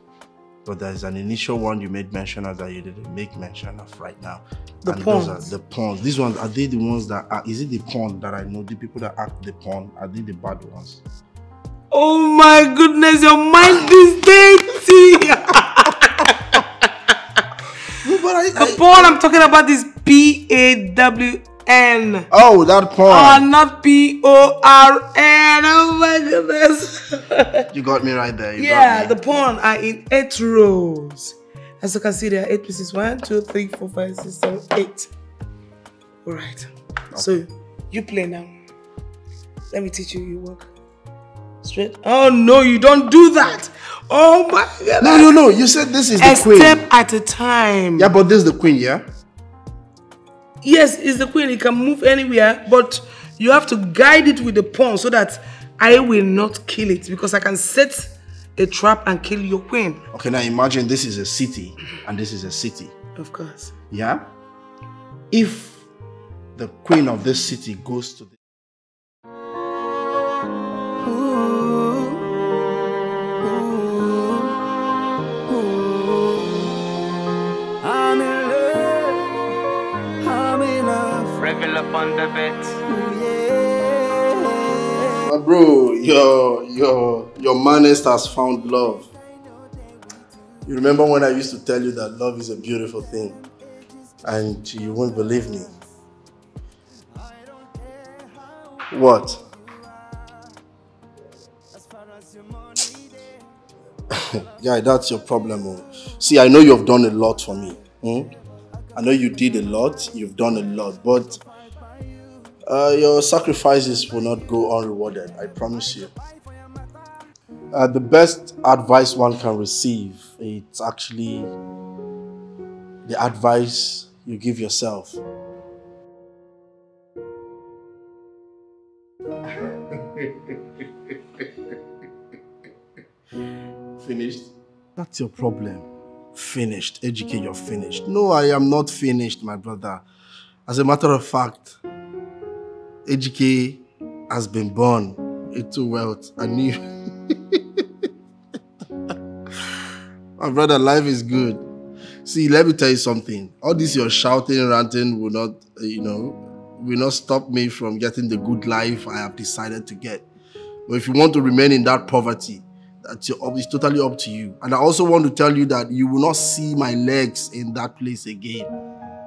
But there's an initial one you made mention of that you didn't make mention of right now. The pawns. Those are the pawns. These ones, are they the ones that are, is it the pawn that I know? The people that act the pawn, are they the bad ones? Oh my goodness, your mind is dirty! No, but the pawn I'm talking about is PAWN. Oh, that pawn. Oh, not PORN. Oh my goodness. You got me right there. The pawn are in 8 rows. As you can see, there are 8 pieces. 1, 2, 3, 4, 5, 6, 7, 8. All right. Okay. So you play now. Let me teach you. You walk straight. Oh no, you don't do that. Oh my God. No. You said this is the queen. A step at a time. Yeah, but this is the queen, yeah? Yes, it's the queen. It can move anywhere, but you have to guide it with the pawn so that I will not kill it, because I can set a trap and kill your queen. Okay, now imagine this is a city and this is a city. Of course. Yeah? If the queen of this city goes to the... Revel up on the bed. Yeah. But bro, your manist has found love. You remember when I used to tell you that love is a beautiful thing, and you won't believe me. What? Yeah, that's your problem. See, I know you've done a lot for me. I know you did a lot, you've done a lot, but your sacrifices will not go unrewarded, I promise you. The best advice one can receive, it's actually the advice you give yourself. finished? That's your problem. Finished. Ejike, you're finished. No, I am not finished, my brother. As a matter of fact, Ejike has been born into wealth and you. My brother, life is good. See, let me tell you something. All this your shouting, ranting will not, will not stop me from getting the good life I have decided to get. But if you want to remain in that poverty, it's totally up to you. And I also want to tell you that you will not see my legs in that place again.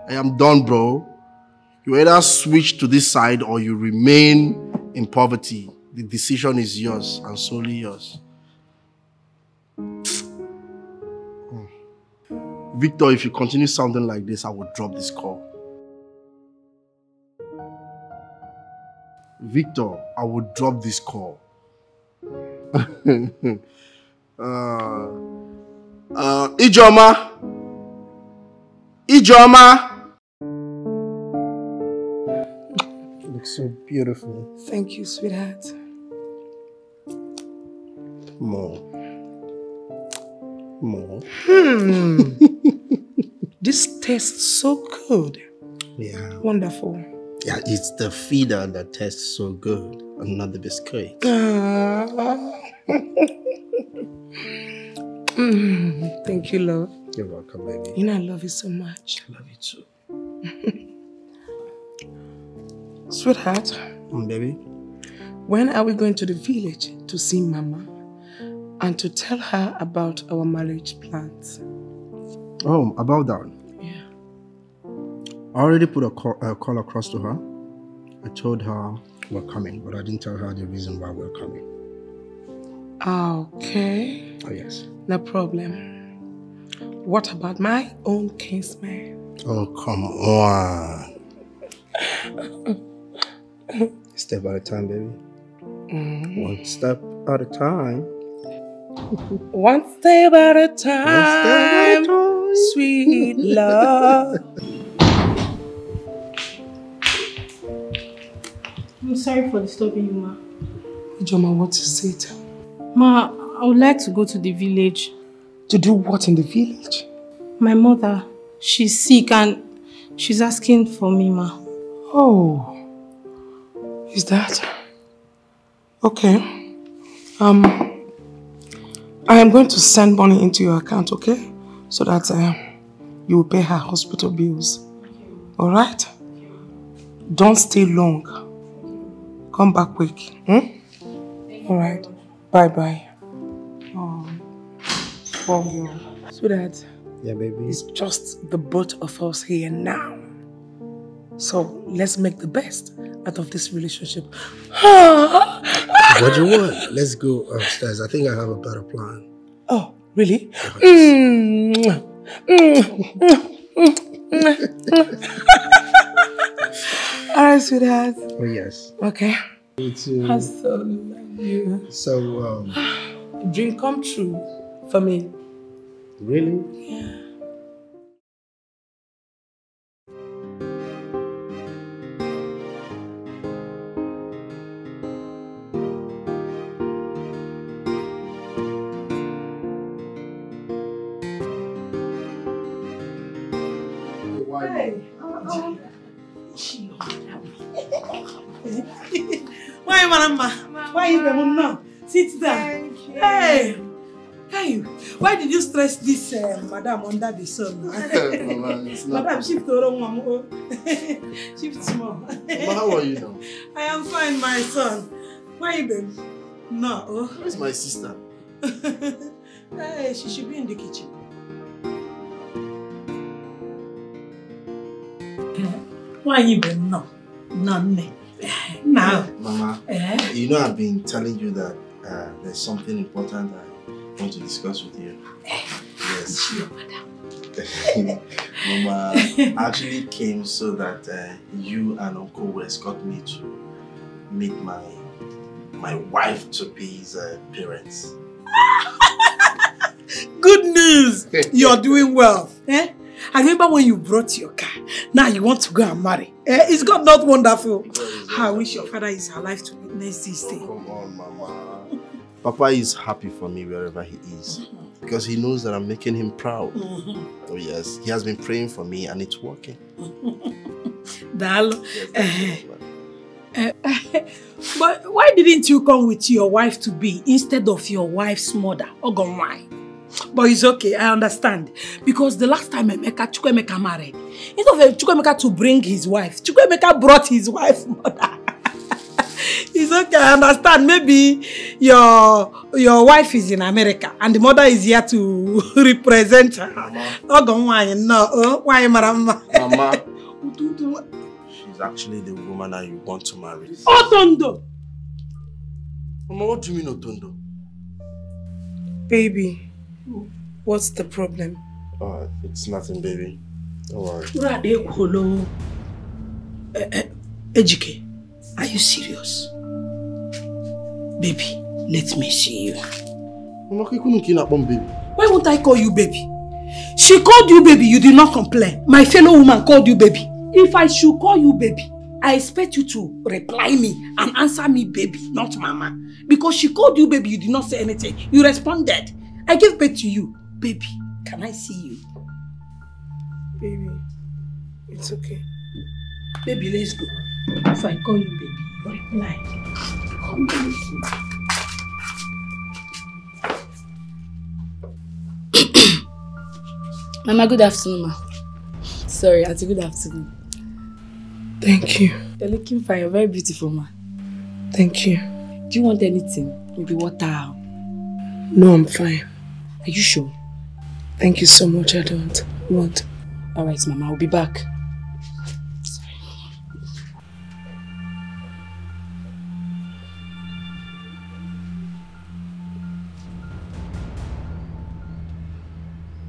I am done, bro. You either switch to this side or you remain in poverty. The decision is yours and solely yours. Victor, if you continue sounding like this, I will drop this call. Victor, I will drop this call. Ijeoma! Ijeoma! You look so beautiful. Thank you, sweetheart. More. This tastes so good. Yeah. Wonderful. Yeah, it's the feeder that tastes so good and not the biscuit. Thank you, love. You're welcome, baby. You know, I love you so much. I love you too. Sweetheart. Baby. When are we going to the village to see Mama? And to tell her about our marriage plans. Oh, about that? Yeah. I already put a call across to her. I told her we're coming, but I didn't tell her the reason why we're coming. Okay. Oh, yes. No problem. What about my own kinsman? Oh, come on. Step at a time, baby. One step at a time. One step at a time, sweet love. I'm sorry for disturbing you, Ma. Ijeoma, what is it? Ma, I would like to go to the village. To do what in the village? My mother, she's sick and she's asking for me, Ma. Oh, is that? Okay. I am going to send money into your account, okay? So that you will pay her hospital bills. All right? Don't stay long. Come back quick. All right. Bye-bye. Oh, for you. Sweetheart. Yeah, baby. It's just the both of us here now. So let's make the best out of this relationship. What do you want? Let's go upstairs. I think I have a better plan. Oh, really? Yes. All right, sweetheart. Oh, yes. Okay. You too. I so love you. So, dream come true for me. Really? Yeah. Sit down. Hey, hey! Why did you stress this, madam, under the sun? Mama, it's not madam, shift to wrong, mama. Shift small. Mama, how are you now? I am fine, my son. Why, babe? No. Oh. Where's my sister? Hey, she should be in the kitchen. Why, babe? No, none. Now, Mama, you know I've been telling you that there's something important I want to discuss with you. Yes, sure, madam. Mama, I actually came so that you and Uncle West got me to meet my wife to be's parents. Good news! You're doing well. Eh? I remember when you brought your car. Now you want to go and marry. Is God not wonderful? I wish your father is alive to witness this day. Oh, come on, Mama. Papa is happy for me wherever he is because he knows that I'm making him proud. Oh yes, he has been praying for me and it's working. Dalo. Yes, but why didn't you come with your wife-to-be instead of your wife's mother? Ogon why? But it's okay, I understand. Because the last time Chukwuemeka married, instead of Chukwuemeka to bring his wife, Chukwuemeka brought his wife's mother. It's okay, I understand. Maybe your wife is in America and the mother is here to represent her. Mama. Ogon why? No, why, Mama? Mama. She's actually the woman that you want to marry. Otondo! Mama, what do you mean, Otondo? Baby, what's the problem? Oh, it's nothing, baby. Don't worry. Ejike, are you serious? Baby, let me see you. Mama, why won't I call you baby? She called you baby, you did not complain. My fellow woman called you baby. If I should call you baby, I expect you to reply me and answer me baby, not mama. Because she called you baby, you did not say anything. You responded. I gave birth to you. Baby, can I see you? Baby, it's okay. Baby, let's go. If I call you baby, reply. Come baby. Mama, good afternoon, ma. Sorry, Auntie, good afternoon. Thank you. You're looking fine. You're very beautiful, ma. Thank you. Do you want anything? Maybe water? No, I'm fine. Are you sure? Thank you so much. I don't want. All right, Mama. I'll be back. Sorry.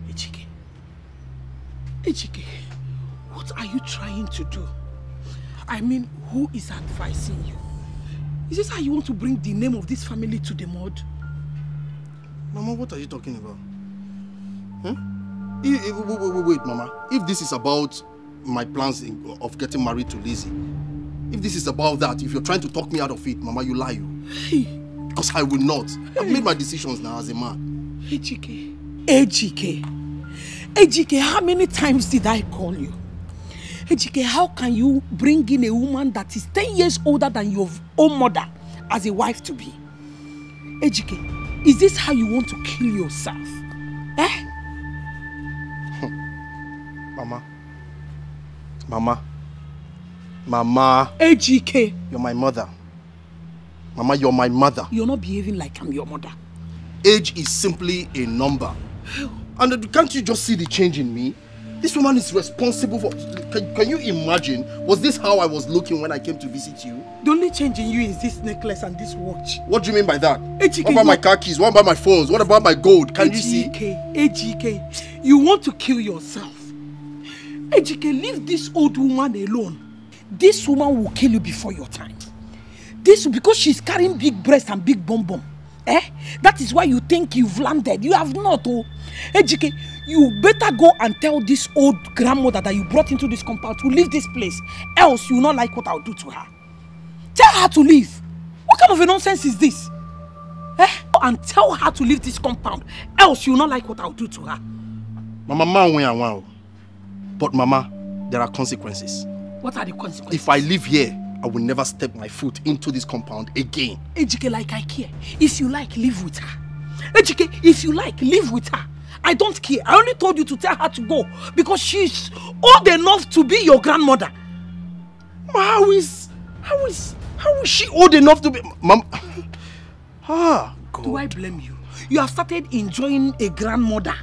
Ejike. Ejike. What are you trying to do? I mean, who is advising you? Is this how you want to bring the name of this family to the mud? Mama, what are you talking about? Huh? Wait, Mama. If this is about my plans of getting married to Lizzy, if this is about that, if you're trying to talk me out of it, Mama, you lie. Hey. Because I will not. Hey. I've made my decisions now as a man. Ejike. Ejike. Ejike, how many times did I call you? Ejike, how can you bring in a woman that is 10 years older than your own mother as a wife-to-be? Ejike, is this how you want to kill yourself? Eh? Mama. Ejike. You're my mother. Mama, you're my mother. You're not behaving like I'm your mother. Age is simply a number. And can't you just see the change in me? This woman is responsible for... Can you imagine? Was this how I was looking when I came to visit you? The only change in you is this necklace and this watch. What do you mean by that? Ejike, what about my car keys? What about my phones? What about my gold? Can you see? Ejike, you want to kill yourself. Ejike, leave this old woman alone. This woman will kill you before your time. This, because she's carrying big breasts and big bum-bum. Eh? That is why you think you've landed. You have not. Oh, Ejike, you better go and tell this old grandmother that you brought into this compound to leave this place. Else, you will not like what I'll do to her. Tell her to leave. What kind of a nonsense is this? Eh? And tell her to leave this compound. Else, you will not like what I'll do to her. Mama, but Mama, there are consequences. What are the consequences? If I leave here, I will never step my foot into this compound again. Ejike, like I care. If you like, live with her. Ejike, if you like, live with her. I don't care. I only told you to tell her to go because she's old enough to be your grandmother. Ma, how is she old enough to be... Mom? Ah, God. Do I blame you? You have started enjoying a grandmother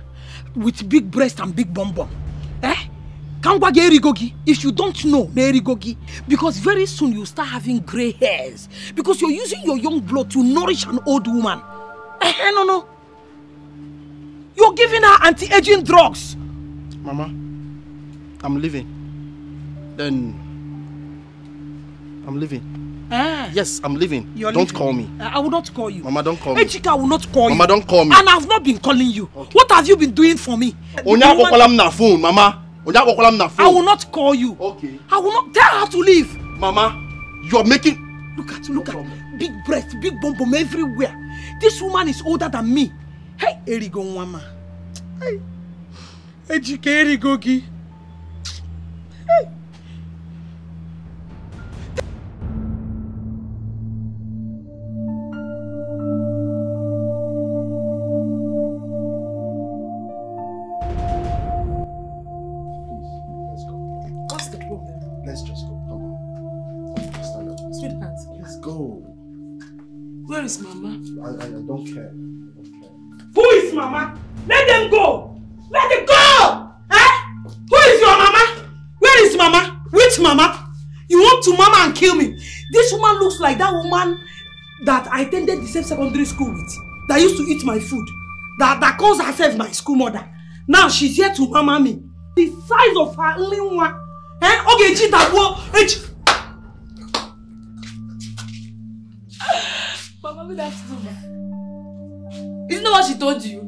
with big breasts and big bum-bum. Eh? If you don't know, because very soon you'll start having grey hairs. Because you're using your young blood to nourish an old woman. No. You're giving her anti-aging drugs. Mama, I'm leaving. I'm leaving. Ah. Yes, I'm leaving. Don't call me. I will not call you. Mama, don't call me. Ejike, I will not call you. Mama, don't call me. And I've not been calling you. Okay. What have you been doing for me? Mama. I will not call you. Okay. I will not tell her to leave. Mama, you are making... Look at, big breasts, big bum bum everywhere. This woman is older than me. Hey, Erigo Nwama. Hey. Ejike Erigo Gi. Hey. Where is Mama? I don't care. Who is Mama? Let them go! Let them go! Eh? Who is your Mama? Where is Mama? Which Mama? You want to Mama and kill me? This woman looks like that woman that I attended the same secondary school with. That used to eat my food. That calls herself my school mother. Now she's here to Mama me. The size of her only one. Eh? Okay, Chita, whoa. Mama, we have to do that. Isn't that what she told you?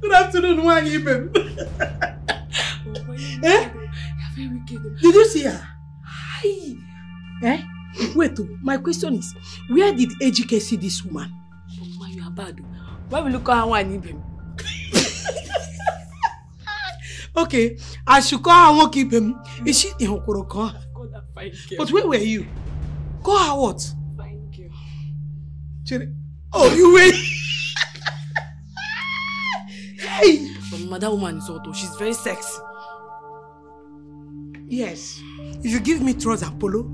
Good afternoon, Wang Ibem. Eh? You're very wicked. Did you see her? Hi. Eh? Wait, my question is, where did Ejike see this woman? Mama, you are bad. Why will you call her Wang Ibem? Okay, I should call her Wang Ibem. Is she in Hokoroko? I called her fine girl. But where were you? Call her what? Thank you. Oh, you wait. Hey! But that woman is auto. She's very sexy. Yes. If you give me trousers and polo,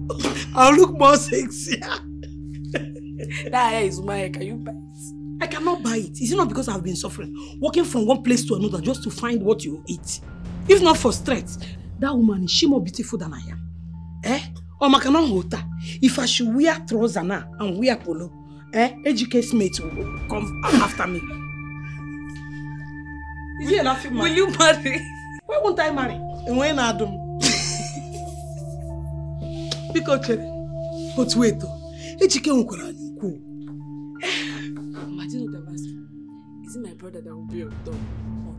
I'll look more sexy. That hair is my hair. Can you buy it? I cannot buy it. It's not because I've been suffering. Walking from one place to another just to find what you eat. If not for strength, that woman is she more beautiful than I am. Eh? Oh, I cannot hold her. If I should wear trousers now and wear polo, Ejike's mate will come after me. Is he a laughing man? Will you marry? Why won't I marry? When I do, because but wait, Ejike won't call you cool. Imagine what I ask. Is it my brother that will be on top, or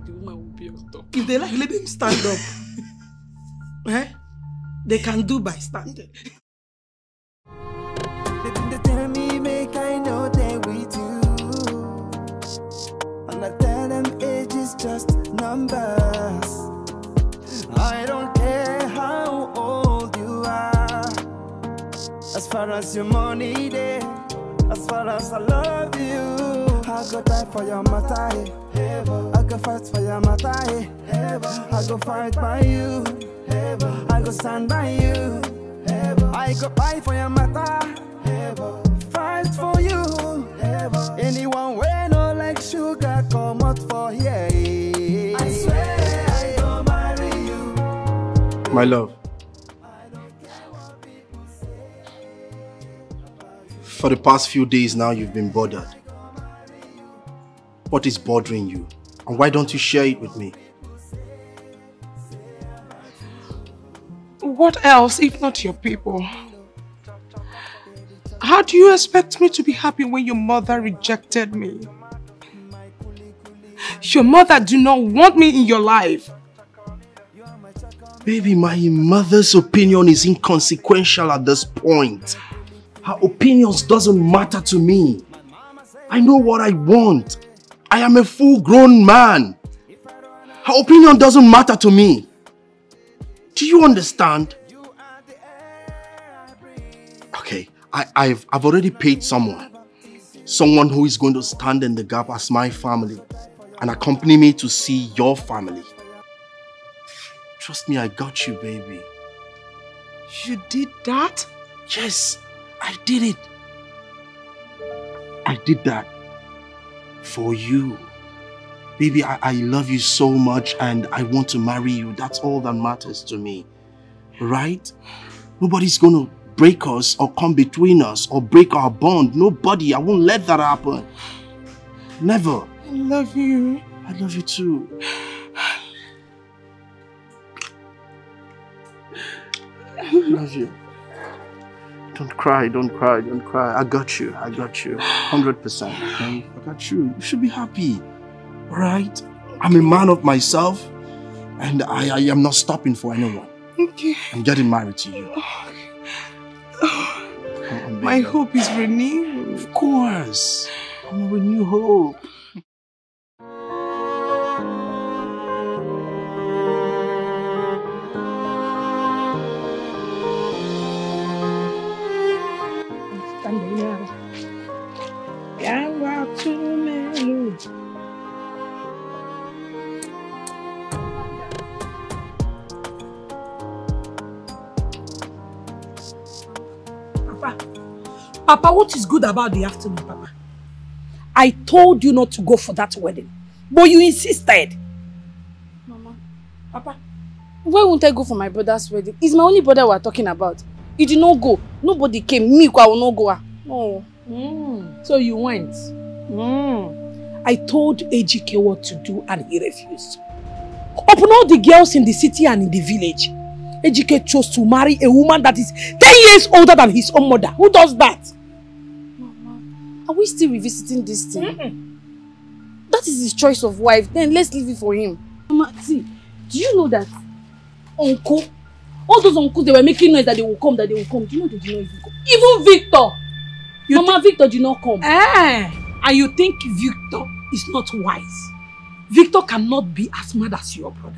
the woman will be on top? If they like, let them stand up. Eh? They can do by standing. They tell me make I know that we do. And I tell them age is just numbers. I don't care how old you are. As far as your money there, as far as I love you, I go die for your matai. I go fight for your matai. I go fight by you. I go stand by you. I go fight for your matter. Fight for you. Anyone way no like sugar come out for here. I swear I go marry you. My love. For the past few days now you've been bothered. What is bothering you? And why don't you share it with me? What else if not your people? How do you expect me to be happy when your mother rejected me? Your mother do not want me in your life. Baby, my mother's opinion is inconsequential at this point. Her opinions doesn't matter to me. I know what I want. I am a full-grown man. Her opinion doesn't matter to me. Do you understand? Okay, I've already paid someone. Someone who is going to stand in the gap as my family and accompany me to see your family. Trust me, I got you, baby. You did that? Yes, I did it. I did that for you. Baby, I love you so much and I want to marry you. That's all that matters to me, right? Nobody's going to break us or come between us or break our bond. Nobody. I won't let that happen. Never. I love you. I love you too. I love you. Don't cry, don't cry, don't cry. I got you. I got you. 100%. Okay? I got you. You should be happy. Right? I'm a man of myself and I am not stopping for anyone. Okay. I'm getting married to you. Okay. My hope is renewed. Of course. I'm a renewed hope. Papa, what is good about the afternoon, Papa? I told you not to go for that wedding, but you insisted. Mama, Papa, why won't I go for my brother's wedding? It's my only brother we are talking about. You did not go. Nobody came. Me, I will not go. No. So you went. I told Ejike what to do and he refused. Upon all the girls in the city and in the village, Ejike chose to marry a woman that is 10 years older than his own mother. Who does that? Mama, are we still revisiting this thing? That is his choice of wife. Then let's leave it for him. Mama, see, do you know that uncle, all those uncles, they were making noise that they will come, that they will come. Do you know they did not even come? Even Victor. Mama, Victor did not come. And you think Victor is not wise? Victor cannot be as mad as your brother.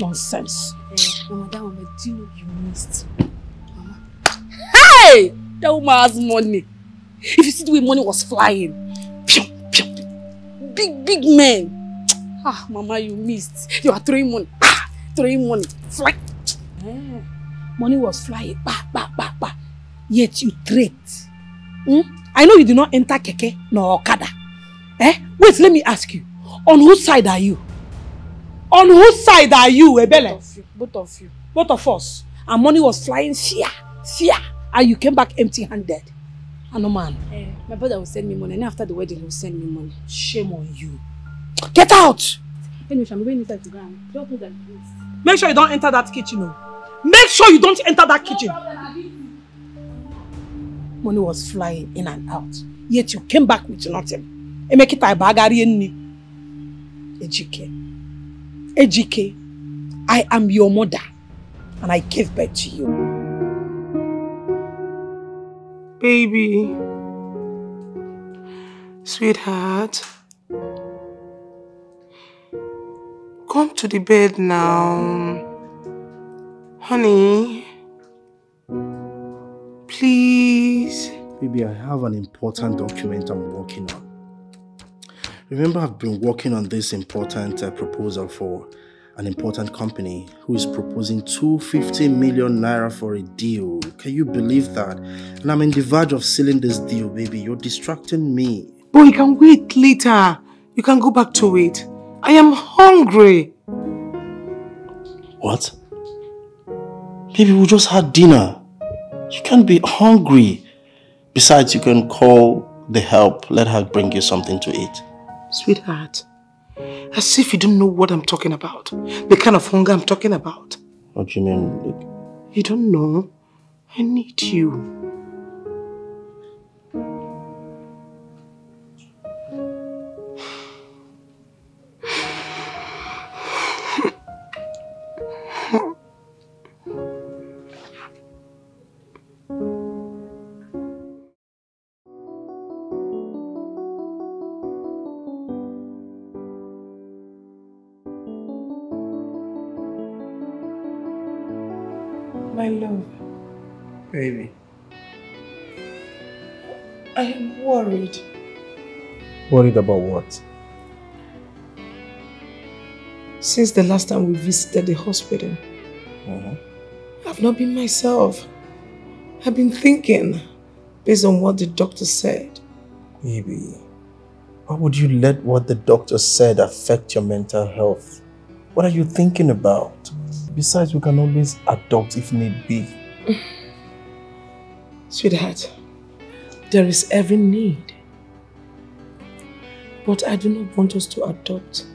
Nonsense. Mama, that woman, do you know you missed? Mama. Hey! That woman has money. If you see the way money was flying. Pew, pew. Big, big man. Ah, Mama, you missed. You are throwing money. Ah, throwing money. Fly. Yeah. Money was flying. Bah, bah, bah, bah. Yet you tricked. I know you did not enter keke nor okada. Wait, let me ask you. On whose side are you? On whose side are you, Ebele? Both of you. Both of us. And money was flying fear. And you came back empty-handed. No man. My brother will send me money. And after the wedding, he will send me money. Shame on you. Get out! Anyway, I'm going inside the ground. Don't do that, please. Make sure you don't enter that kitchen. Oh. Make sure you don't enter that kitchen. Money was flying in and out. Yet you came back with nothing. Ejike, I am your mother and I gave birth to you. Baby, sweetheart, come to the bed now. Honey, please. Baby, I have an important document I'm working on. Remember, I've been working on this important proposal for an important company who is proposing 250 million naira for a deal. Can you believe that? And I'm in the verge of sealing this deal, baby. You're distracting me. But we can wait later. You can go back to it. I am hungry. What? Baby, we just had dinner. You can't be hungry. Besides, you can call the help. Let her bring you something to eat. Sweetheart, as if you don't know what I'm talking about. The kind of hunger I'm talking about. What do you mean? You don't know. I need you. My love. Baby. I am worried. Worried about what? Since the last time we visited the hospital, I've not been myself. I've been thinking based on what the doctor said. Baby, why would you let what the doctor said affect your mental health? What are you thinking about? Besides, we can always adopt if need be. Sweetheart, there is every need. But I do not want us to adopt.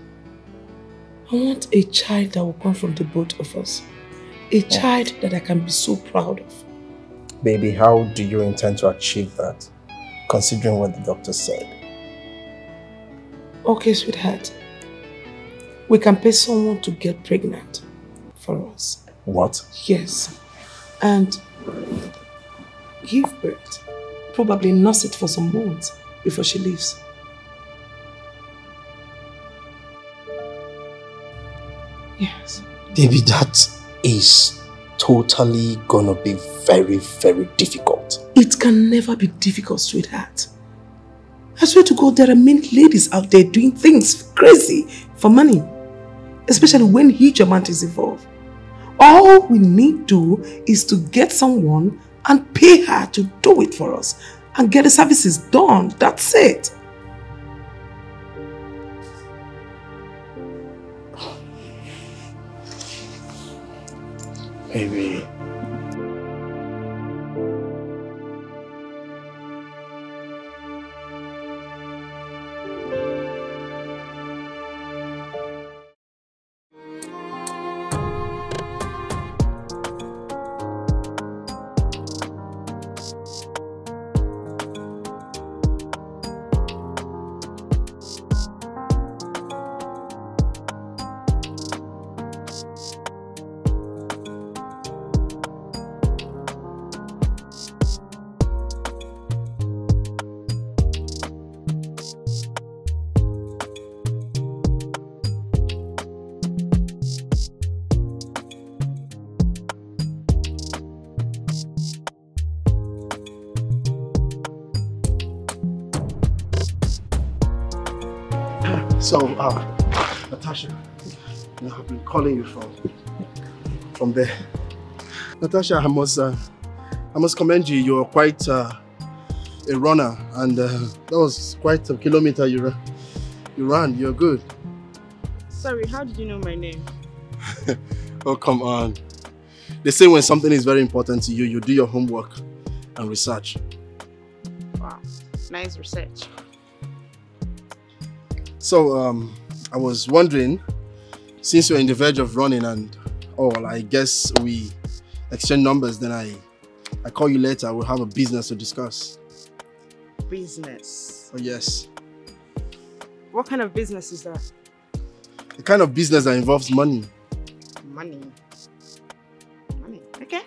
I want a child that will come from the both of us. A child that I can be so proud of. Baby, how do you intend to achieve that, considering what the doctor said? Okay, sweetheart. We can pay someone to get pregnant. Us. What? Yes. And give birth. probably nurse it for some months before she leaves. Yes. Baby, that is totally gonna be very, very difficult. It can never be difficult, sweetheart. I swear to God, there are many ladies out there doing things crazy for money, especially when huge amount is involved. All we need do is to get someone and pay her to do it for us and get the services done. That's it. Baby. Natasha, I've been calling you from there. Natasha, I must commend you. You're quite a runner, and that was quite a kilometer you ran. You're good. Sorry, how did you know my name? Oh, come on. They say when something is very important to you, you do your homework and research. Wow, nice research. So, I was wondering, since you're on the verge of running and all, I guess we exchange numbers, then I call you later. We'll have a business to discuss. Business? Oh, yes. What kind of business is that? The kind of business that involves money. Money? Money, okay.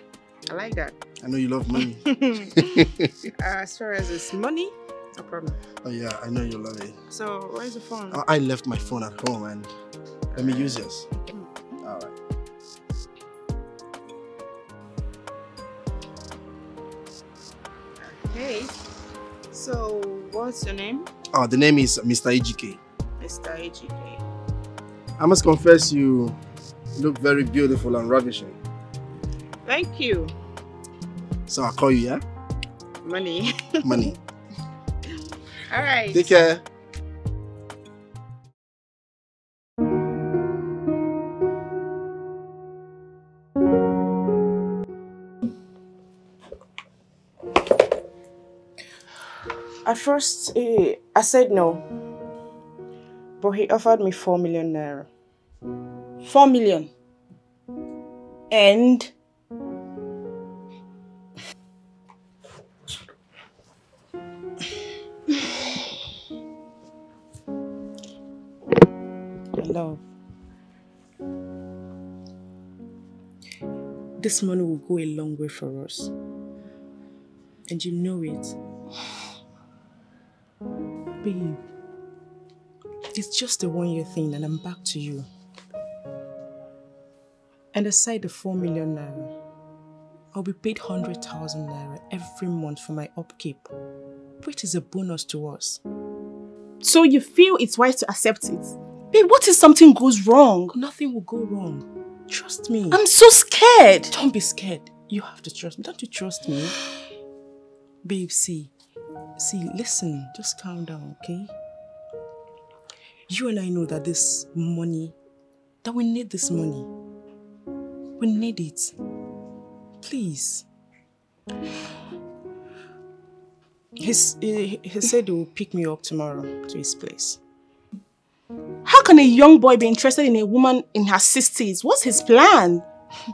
I like that. I know you love money. As far as it's money, no problem. Oh yeah, I know you love it. So, where's the phone? I left my phone at home and let me use yours. Mm-hmm. All right. Okay. So, what's your name? Oh, the name is Mr. Ejike. Mr. Ejike. I must confess, you look very beautiful and ravishing. Thank you. So, I'll call you, yeah? Money. Money. All right. Take care. At first, I said no, but he offered me 4 million naira. 4 million? And? Love. This money will go a long way for us, and you know it. Babe, it's just a one-year thing and I'm back to you. And aside the 4 million naira, I'll be paid 100,000 naira every month for my upkeep, which is a bonus to us. So you feel it's wise to accept it? Babe, what if something goes wrong? Nothing will go wrong. Trust me. I'm so scared. Don't be scared. You have to trust me. Don't you trust me? Babe, see, listen. Just calm down, okay? You and I know that this money, that we need this money. We need it. Please. He said he will pick me up tomorrow to his place. How can a young boy be interested in a woman in her 60s? What's his plan?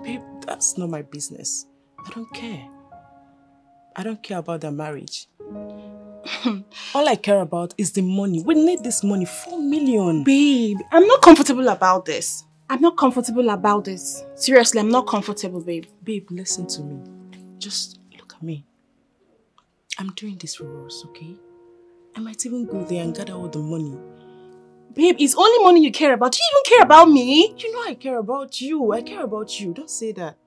Babe, that's not my business. I don't care. I don't care about their marriage. All I care about is the money. We need this money, 4 million. Babe, I'm not comfortable about this. I'm not comfortable about this. Seriously, I'm not comfortable, babe. Babe, listen to me. Just look at me. I'm doing this for us, okay? I might even go there and gather all the money. Babe, it's only money you care about. You even care about me. You know I care about you. I care about you. Don't say that.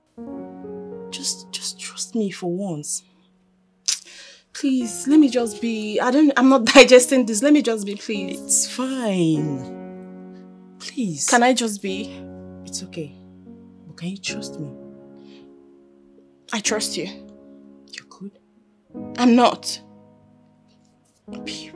Just trust me for once. Please, let me just be. I'm not digesting this. Let me just be, please. It's fine. Please. Can I just be? It's okay. But can you trust me? I trust you. You could? I'm not. Babe.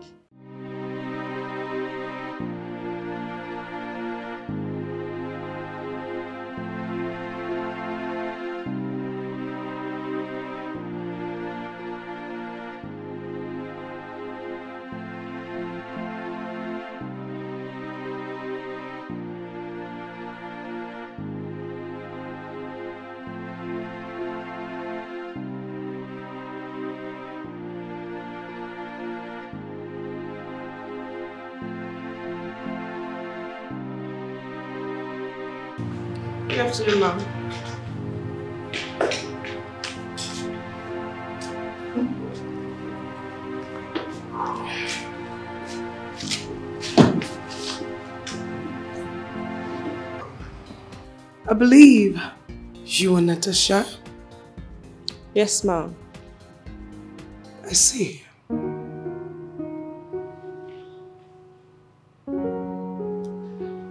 Good afternoon, ma'am. I believe you are Natasha? Yes, ma'am. I see.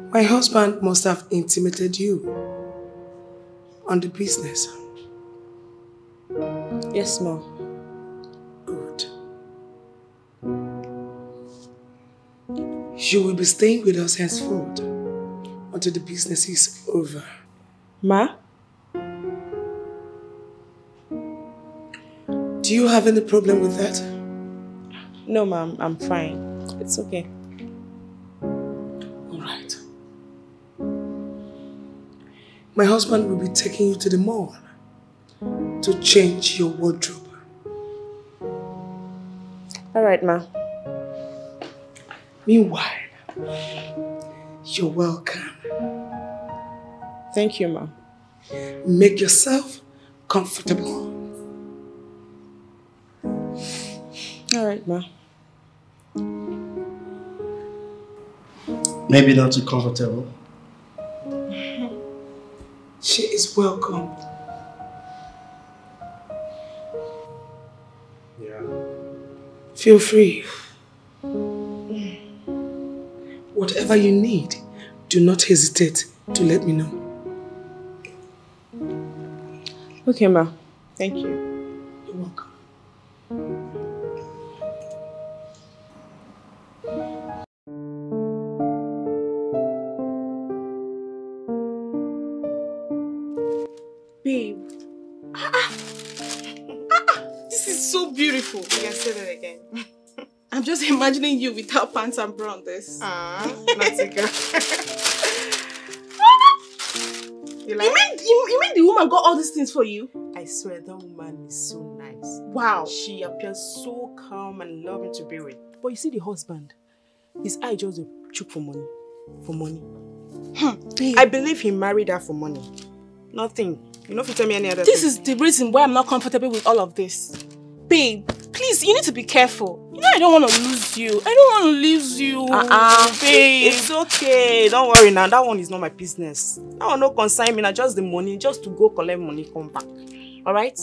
My husband must have intimidated you. On the business? Yes, ma'am. Good. You will be staying with us henceforth until the business is over. Ma? Do you have any problem with that? No, ma'am. I'm fine. It's okay. My husband will be taking you to the mall to change your wardrobe. All right, ma. Meanwhile, you're welcome. Thank you, ma. Make yourself comfortable. All right, ma. Maybe not too comfortable. She is welcome. Yeah. Feel free. Whatever you need, do not hesitate to let me know. Okay, ma. Thank you. You're welcome. Beautiful. You can say that again. I'm just imagining you without pants and bra on this. Ah, not a girl. You like? You mean the woman got all these things for you? I swear that woman is so nice. Wow. She appears so calm and loving to be with. But you see the husband, his eye just a chook for money. I believe he married her for money. Nothing. You know if you tell me any other thing. This is the reason why I'm not comfortable with all of this. Babe, please, you need to be careful. You know I don't want to lose you. I don't want to lose you. Babe. It's okay. Don't worry now. That one is not my business. That one no concern me now. Just the money. Just to go collect money, come back. Alright?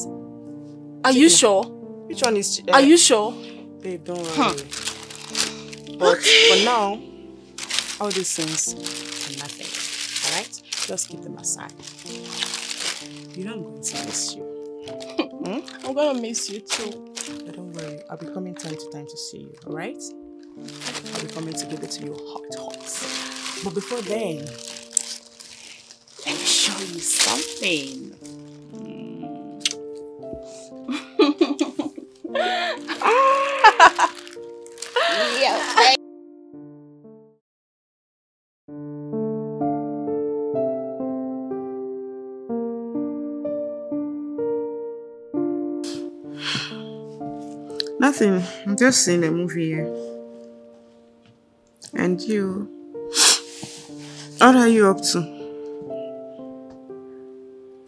Are you sure? Which one is... Are you sure? Babe, don't worry. But okay. For now, all these things are nothing. Alright? Just keep them aside. You know I'm going to miss you. I'm gonna miss you too. But don't worry, I'll be coming time to time to see you, alright? I'll be coming to give it to you hot. But before then, let me show you something. Yeah. Nothing. I'm just seeing a movie here. And you... What are you up to?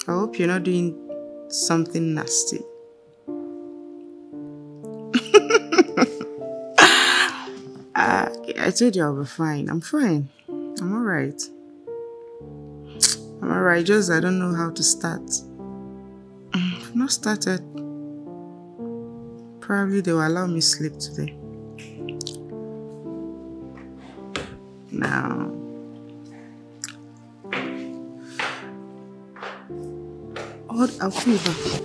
I hope you're not doing something nasty. I told you I'll be fine. I'm fine. I'm alright. I'm alright. Just I don't know how to start. I've not started. Probably they will allow me sleep today. Now, what a fever.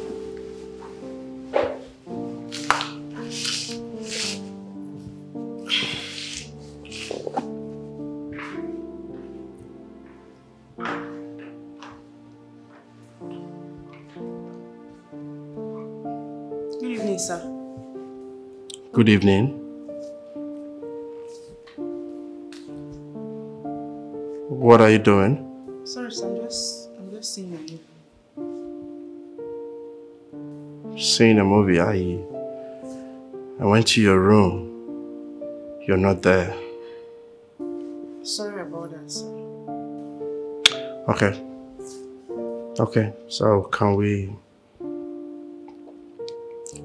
Good evening. What are you doing? Sorry, sir, I'm just seeing a movie. Seeing a movie? I went to your room. You're not there. Sorry about that, sir. Okay. Okay, so can we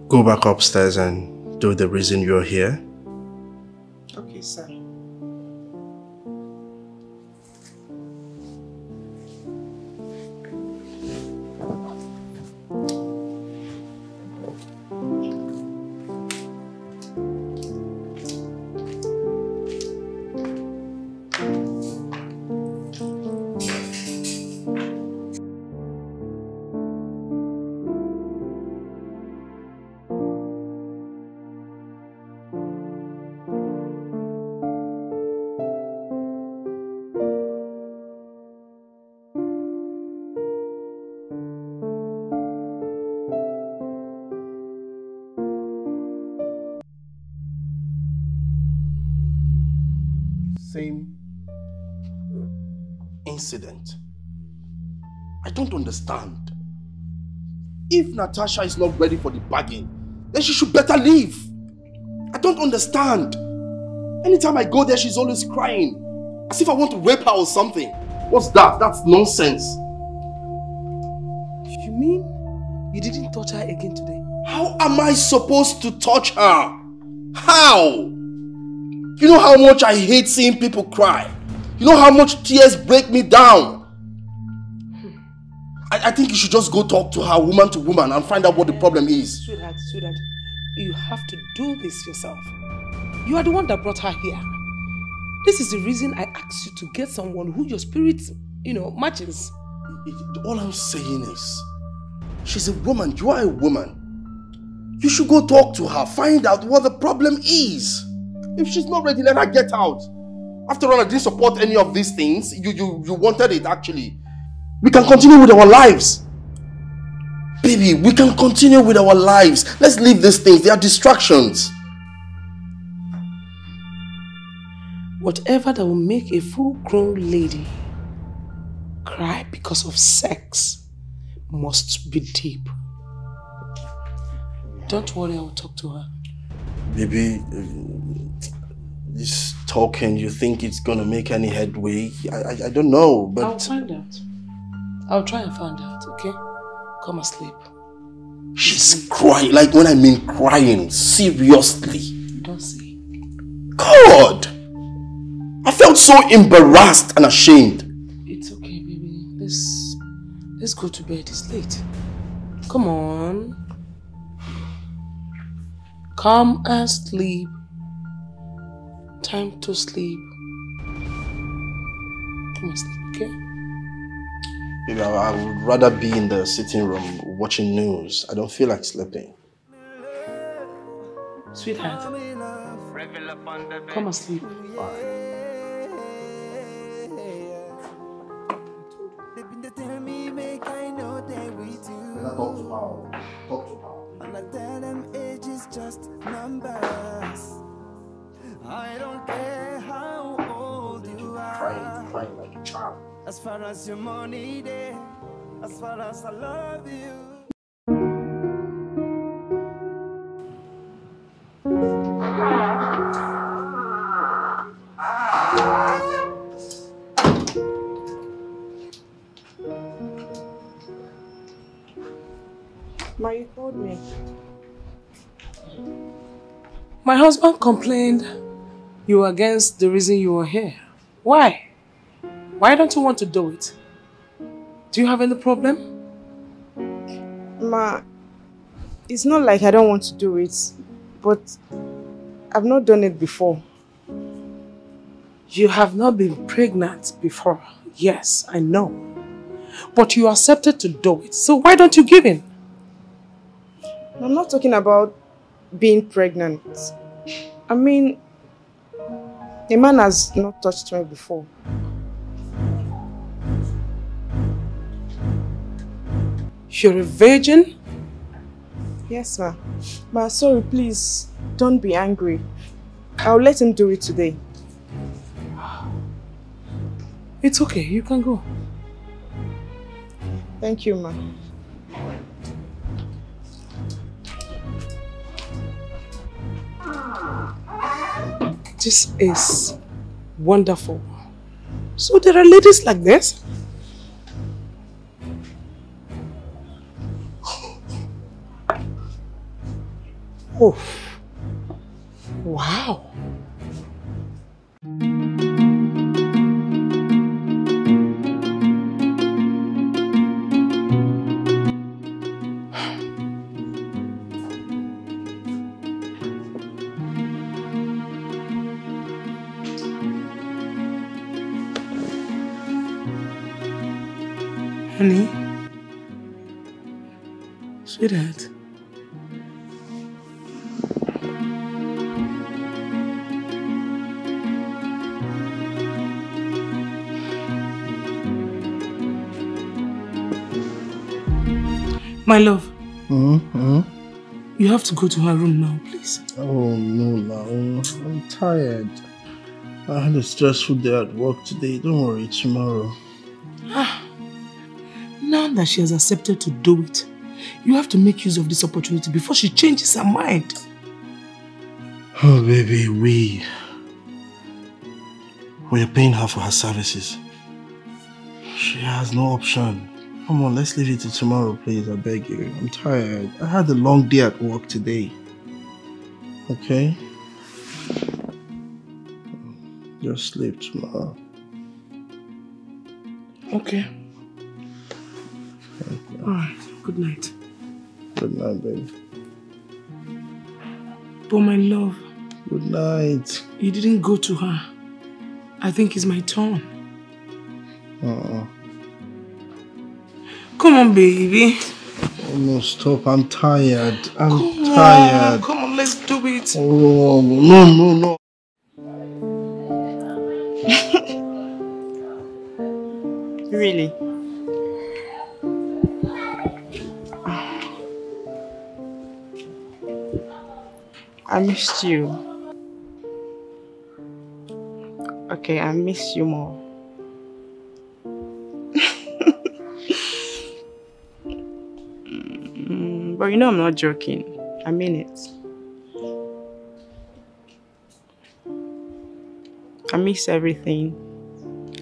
go back upstairs and do the reason you're here? Okay, sir. Incident. I don't understand. If Natasha is not ready for the bargain, then she should better leave. I don't understand. Anytime I go there, she's always crying. As if I want to rape her or something. What's that? That's nonsense. You mean you didn't touch her again today? How am I supposed to touch her? How? You know how much I hate seeing people cry. You know how much tears break me down. I think you should just go talk to her woman to woman and find out what the problem is. Sweetheart, you have to do this yourself. You are the one that brought her here. This is the reason I asked you to get someone who your spirit, you know, matches. All I'm saying is, she's a woman, you are a woman. You should go talk to her, find out what the problem is. If she's not ready, let her get out. After all, I didn't support any of these things. You wanted it, actually. We can continue with our lives. Baby, we can continue with our lives. Let's leave these things. They are distractions. Whatever that will make a full-grown lady cry because of sex must be deep. Don't worry, I will talk to her. Baby, this talking, you think it's gonna make any headway? I don't know, but I'll find out. I'll try and find out, okay? Come and sleep. She's crying, like when I mean crying, seriously. Don't say. God! I felt so embarrassed and ashamed. It's okay, baby. Let's go to bed. It's late. Come on. Come and sleep. Time to sleep. Come and sleep, okay? Baby, I would rather be in the sitting room watching news. I don't feel like sleeping. Sweetheart, come and sleep. All right. Talk to her. Age is just numbers. I don't care how old you are. Crying like a child. As far as your money there, as far as I love you. Ma, you told me. My husband complained You were against the reason you were here. Why? Why don't you want to do it? Do you have any problem? Ma, it's not like I don't want to do it, but I've not done it before. You have not been pregnant before. Yes, I know. But you accepted to do it, so why don't you give in? I'm not talking about being pregnant. I mean, a man has not touched me before. You're a virgin? Yes, ma. Ma, sorry, please, don't be angry. I'll let him do it today. It's okay, you can go. Thank you, ma. This is wonderful. So there are ladies like this? Oh, wow. Honey, sweetheart. My love, you have to go to her room now, please. Oh, no, now. I'm tired. I had a stressful day at work today. Don't worry, tomorrow. Now that she has accepted to do it, you have to make use of this opportunity before she changes her mind. Oh, baby, we are paying her for her services. She has no option. Come on, let's leave it till tomorrow, please. I beg you. I'm tired. I had a long day at work today. Okay? Just sleep tomorrow. Okay. Okay. Alright, good night. Good night, baby. But my love. Good night. You didn't go to her. I think it's my turn. Come on, baby. Oh, no, stop. I'm tired. I'm tired. Come on, let's do it. Oh, no, no, no. Really? I missed you. Okay, I miss you more. But you know I'm not joking. I mean it. I miss everything.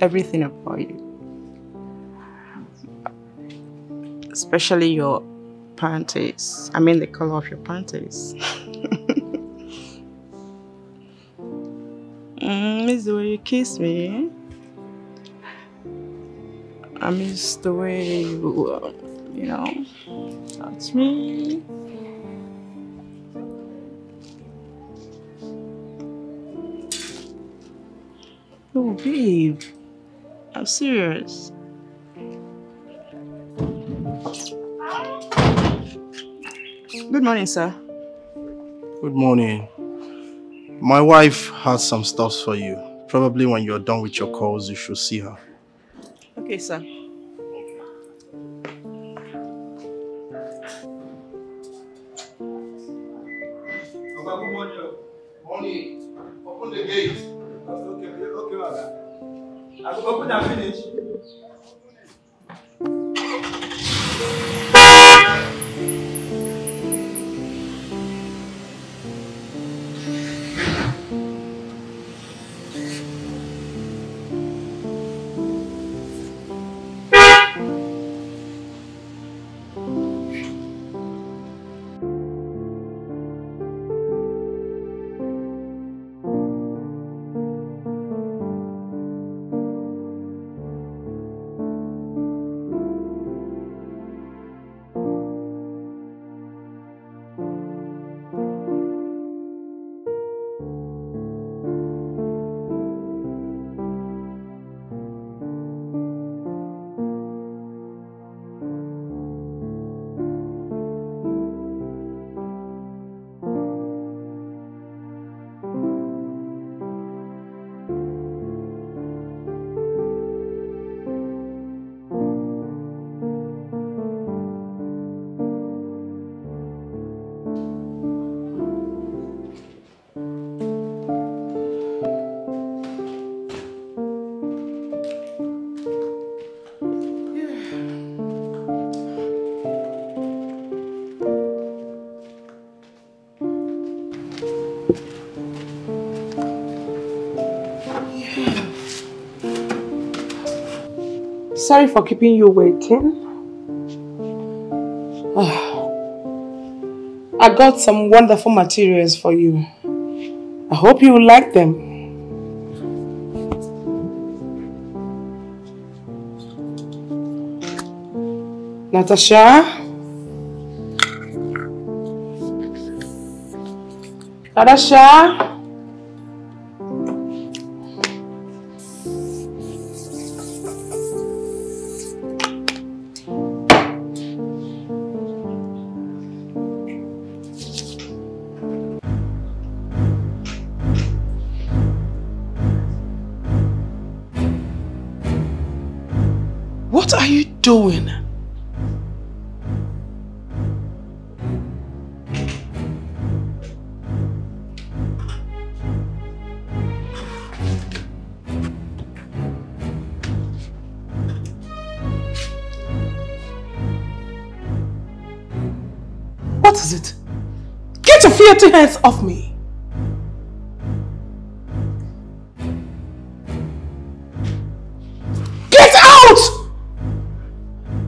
Everything about you. Especially your panties. I mean the color of your panties. Miss the way you kiss me. I miss the way you know. Touch me. Oh, babe. I'm serious. Good morning, sir. Good morning. My wife has some stuff for you. Probably when you're done with your calls, you should see her. Okay, sir. Sorry for keeping you waiting. I got some wonderful materials for you. I hope you will like them. Natasha? Natasha? What are you doing? What is it? Get your filthy hands off me!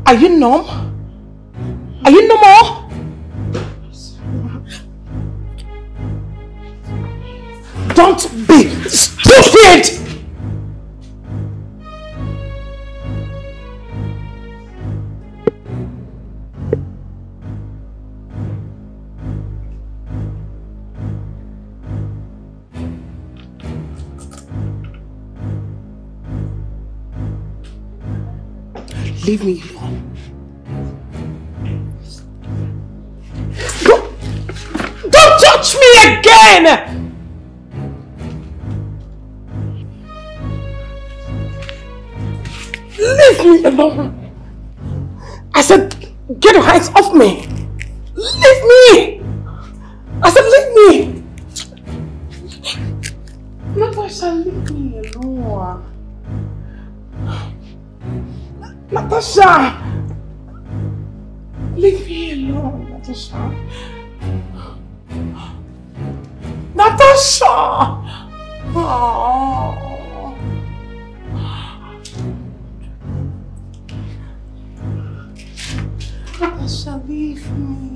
Are you numb? Are you no more? Don't be stupid! Leave me alone. Don't touch me again! Leave me alone. I said, get your hands off me. Leave me. I said, leave me. Natasha, leave me alone. Natasha! Leave me alone, Natasha. Natasha! Oh. Natasha, leave me.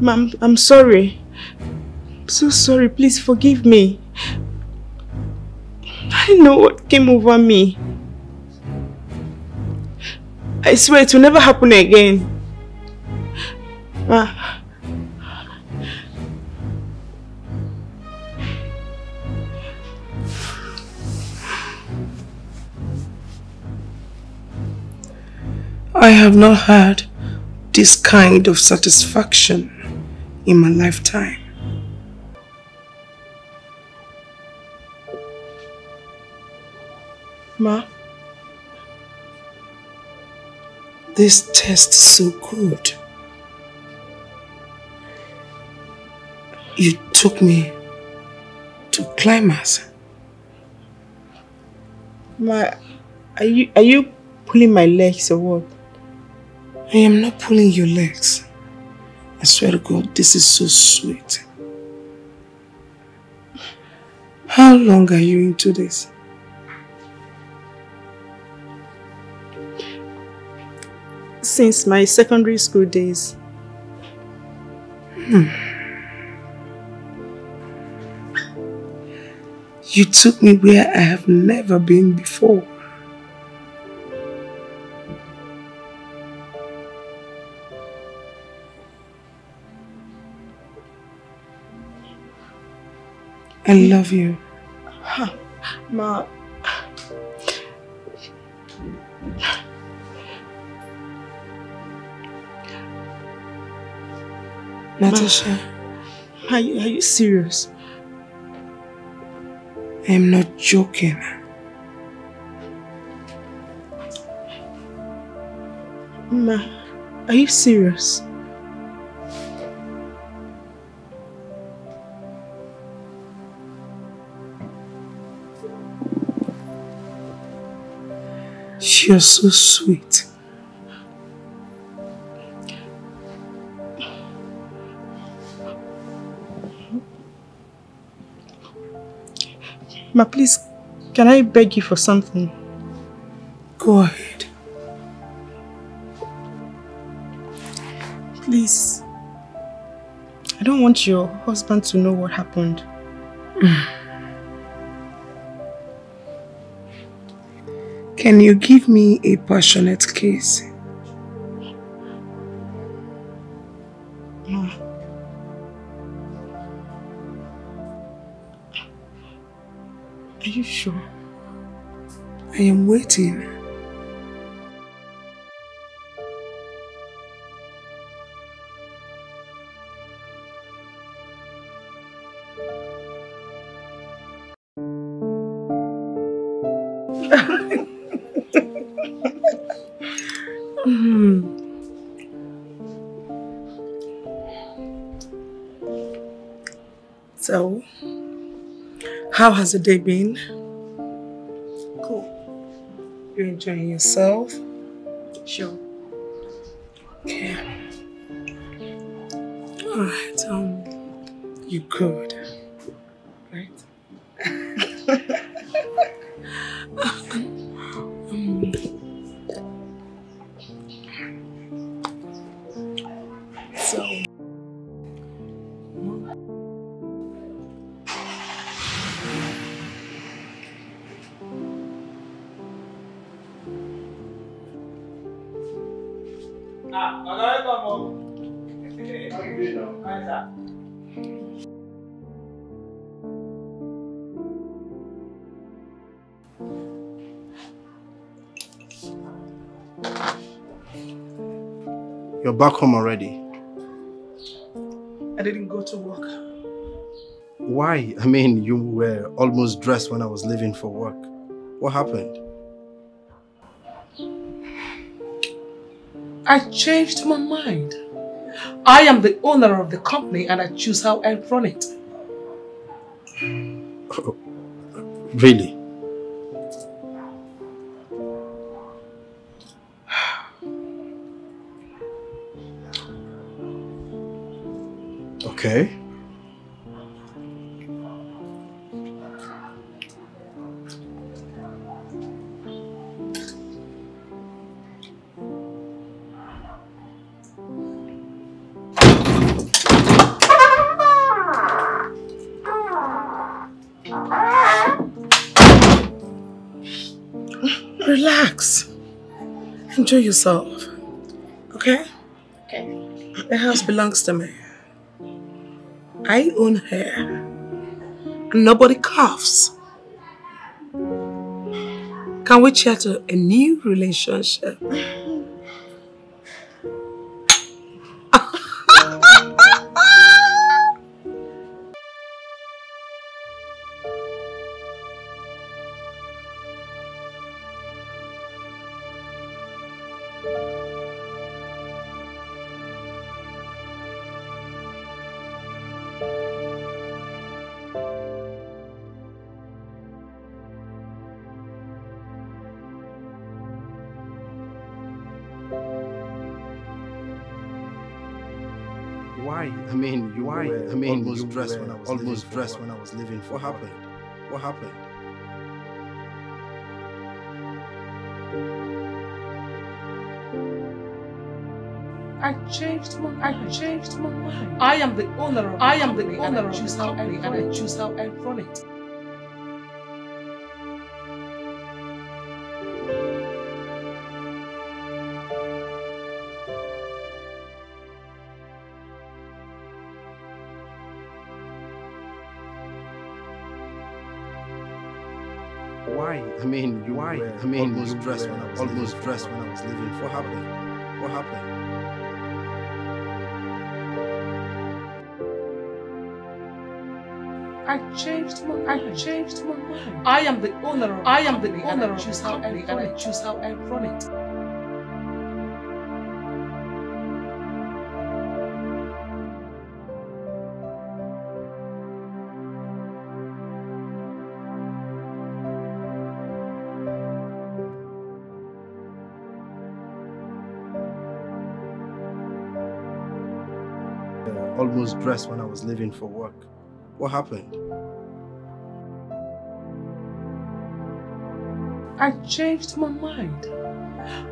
Ma'am, I'm sorry. I'm so sorry. Please forgive me. I know what came over me. I swear it will never happen again. Ma. I have not had this kind of satisfaction in my lifetime. Ma? This tastes so good. You took me to climax. Ma, are you pulling my legs or what? I am not pulling your legs. I swear to God, this is so sweet. How long are you into this? Since my secondary school days. You took me where I have never been before. I love you. Ma. Natasha. Ma, are you serious? I am not joking. Ma, are you serious? You are so sweet. Ma, please, can I beg you for something? Go ahead. Please. I don't want your husband to know what happened. Can you give me a passionate kiss? Ma. Are you sure? I am waiting. So, how has the day been? Cool. You enjoying yourself? Sure. Okay. Alright, you good, right? You're back home already. I didn't go to work. Why? I mean, you were almost dressed when I was leaving for work. What happened? I changed my mind. I am the owner of the company and I choose how I run it. Oh, really? Okay. Relax. Enjoy yourself. Okay? Okay. The house belongs to me. I own hair, and nobody coughs. Can we chat to a new relationship? Almost dressed when I was leaving. What happened? What happened? I changed my mind. I am the owner of the company and I choose how I run it. Almost dressed when I was leaving. What happened? What happened? I changed my mind. I am the owner of the company and I choose how I run it. almost dressed when I was leaving for work. What happened? I changed my mind.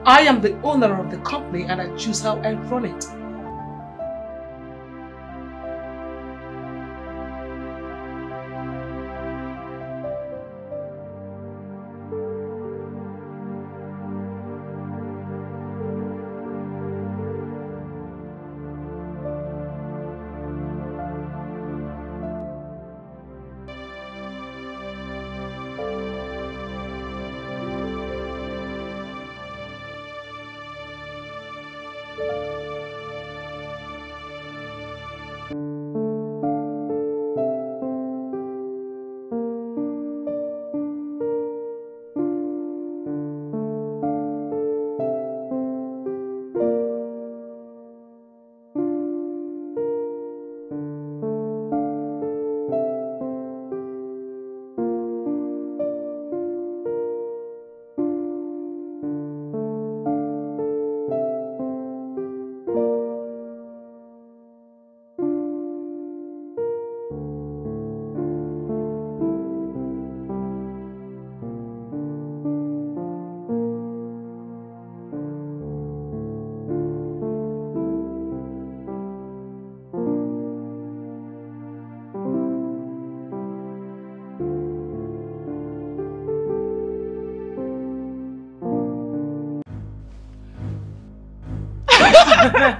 I am the owner of the company and I choose how I run it.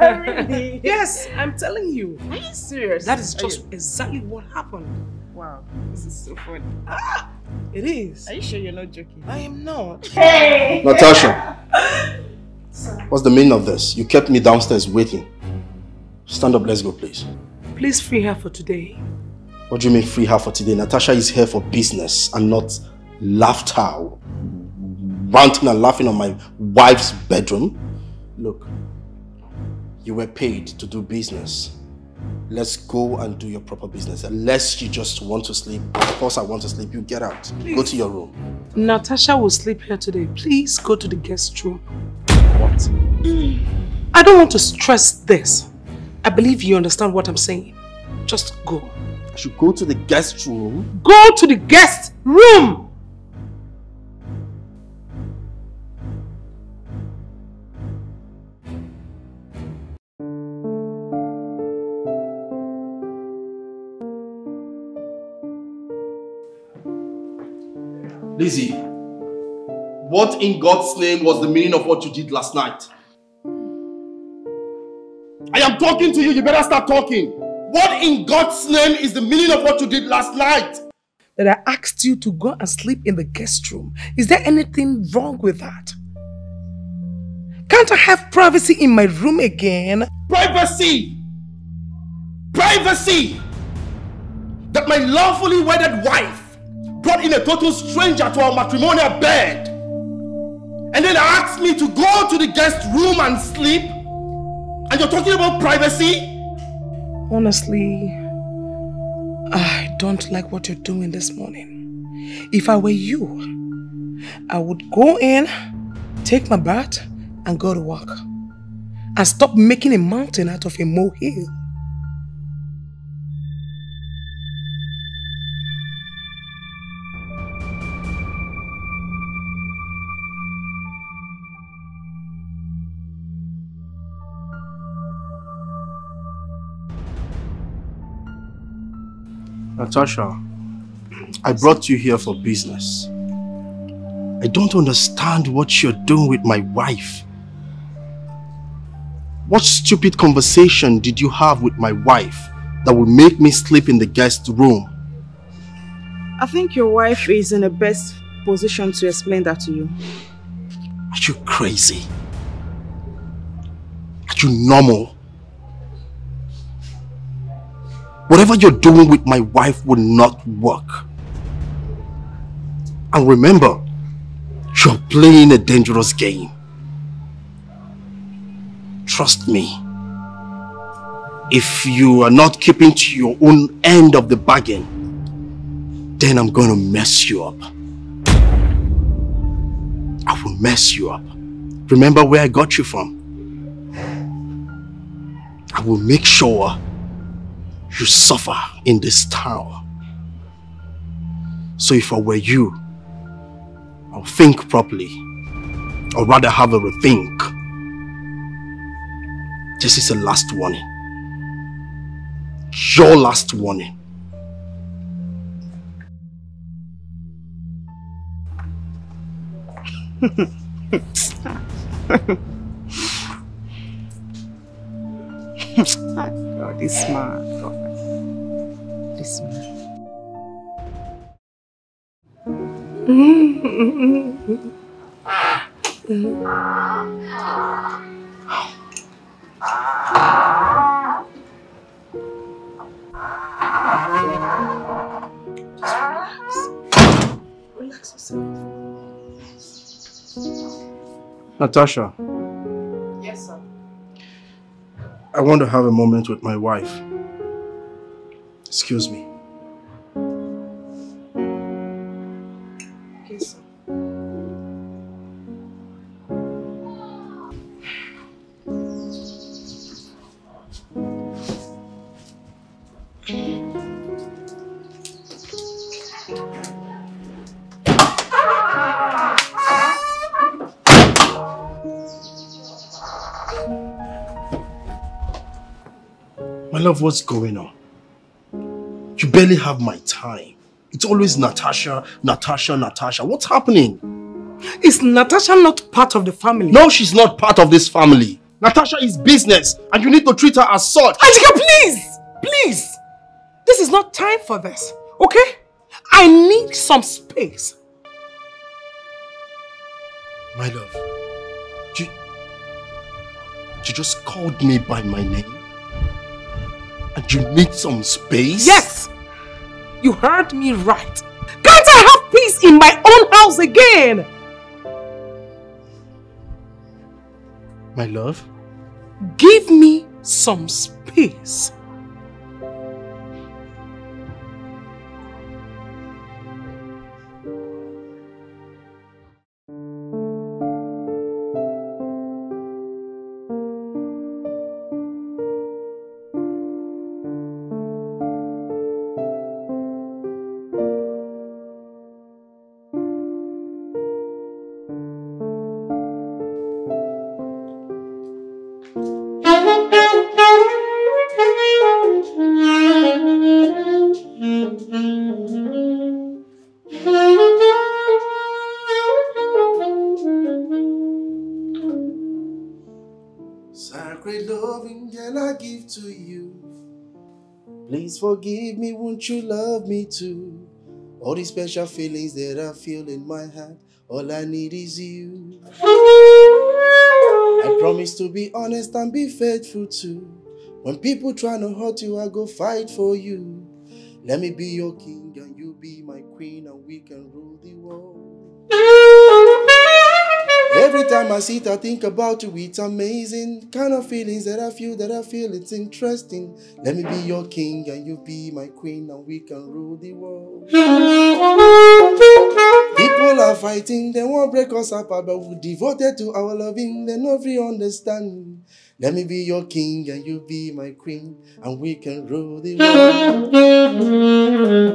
Really? Yes, I'm telling you. Are you serious? That is just exactly what happened. Wow, this is so funny. Ah, it is. Are you sure you're not joking? I am not. Hey! Natasha! What's the meaning of this? You kept me downstairs waiting. Stand up, let's go, please. Please free her for today. What do you mean free her for today? Natasha is here for business and not laughter. Ranting and laughing on my wife's bedroom. Look. You were paid to do business. Let's go and do your proper business. Unless you just want to sleep. Of course I want to sleep. You get out. Please. Go to your room. Natasha will sleep here today. Please go to the guest room. What? I don't want to stress this. I believe you understand what I'm saying. Just go. I should go to the guest room? Go to the guest room! Lizzy, what in God's name was the meaning of what you did last night? I am talking to you, you better start talking. What in God's name is the meaning of what you did last night? That I asked you to go and sleep in the guest room. Is there anything wrong with that? Can't I have privacy in my room again? Privacy! Privacy! That my lawfully wedded wife brought in a total stranger to our matrimonial bed and then asked me to go to the guest room and sleep, and you're talking about privacy? Honestly, I don't like what you're doing this morning. If I were you, I would go in, take my bath and go to work and stop making a mountain out of a molehill. Natasha, I brought you here for business. I don't understand what you're doing with my wife. What stupid conversation did you have with my wife that would make me sleep in the guest room? I think your wife is in the best position to explain that to you. Are you crazy? Are you normal? Whatever you're doing with my wife will not work. And remember, you're playing a dangerous game. Trust me, if you are not keeping to your own end of the bargain, then I'm going to mess you up. I will mess you up. Remember where I got you from. I will make sure you suffer in this town. So if I were you, I'll think properly, or rather have a rethink. This is a last warning. Your last warning. God, this man, God. This man. Relax yourself. Natasha. Yes, sir. I want to have a moment with my wife. Excuse me. Yes, sir. My love, what's going on? You barely have my time. It's always Natasha, Natasha, Natasha. What's happening? Is Natasha not part of the family? No, she's not part of this family. Natasha is business and you need to treat her as such. Ejike, please! Please! This is not time for this, okay? I need some space. My love, you just called me by my name? And you need some space? Yes! You heard me right. Can't I have peace in my own house again? My love? Give me some space. Forgive me, won't you love me too? All these special feelings that I feel in my heart, all I need is you. I promise to be honest and be faithful too. When people try to hurt you, I go fight for you. Let me be your king and you be my queen, and we can rule the world. Every time I sit, I think about you, it's amazing. Kind of feelings that I feel, it's interesting. Let me be your king and you be my queen, and we can rule the world. People are fighting, they won't break us apart, but we're devoted to our loving, they know we understand. Let me be your king and you be my queen, and we can rule the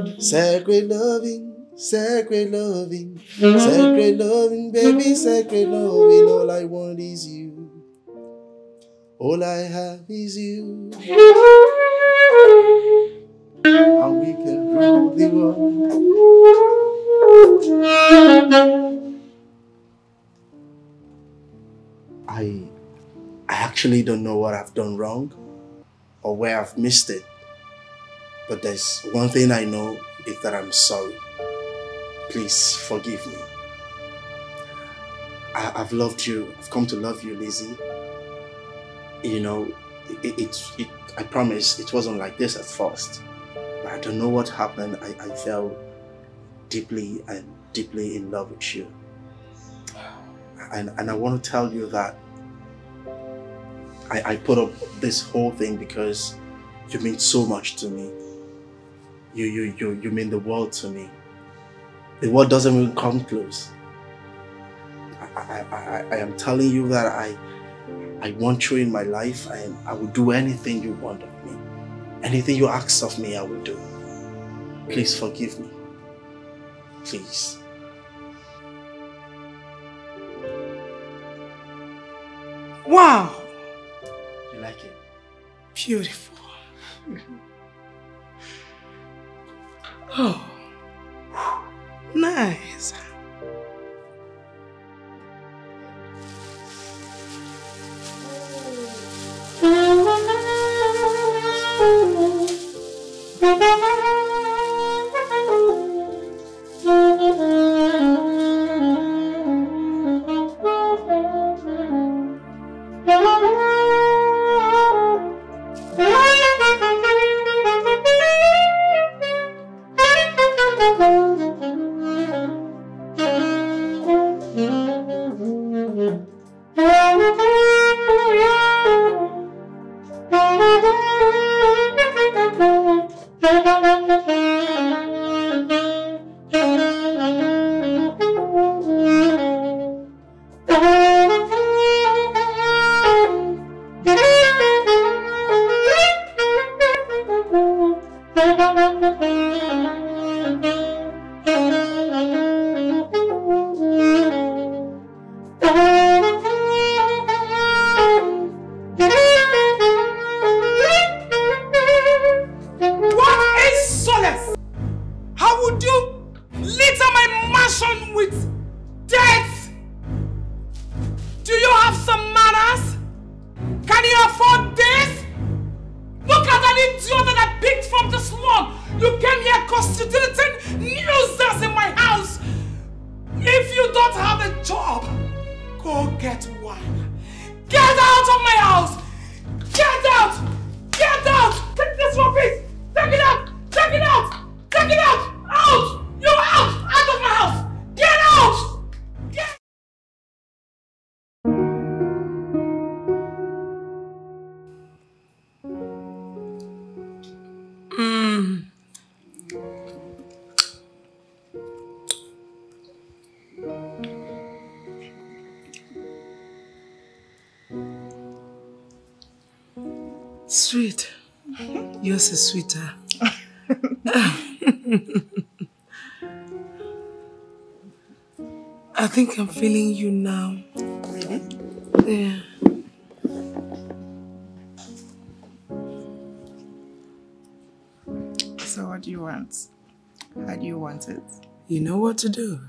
world. Sacred loving. Sacred loving, sacred loving, baby, sacred loving. All I want is you. All I have is you. And we can rule the world. I actually don't know what I've done wrong or where I've missed it. But there's one thing I know, is that I'm sorry. Please forgive me. I've loved you. I've come to love you, Lizzy. You know, I promise it wasn't like this at first. But I don't know what happened. I fell deeply in love with you. And I want to tell you that I put up this whole thing because you mean so much to me. You mean the world to me. The world doesn't even come close. I am telling you that I want you in my life, and I will do anything you want of me. Anything you ask of me, I will do. Please forgive me. Please. Wow! You like it? Beautiful. Oh. Nice. Sweet. Yours is sweeter. I think I'm feeling you now. Really? Yeah. So what do you want? How do you want it? You know what to do.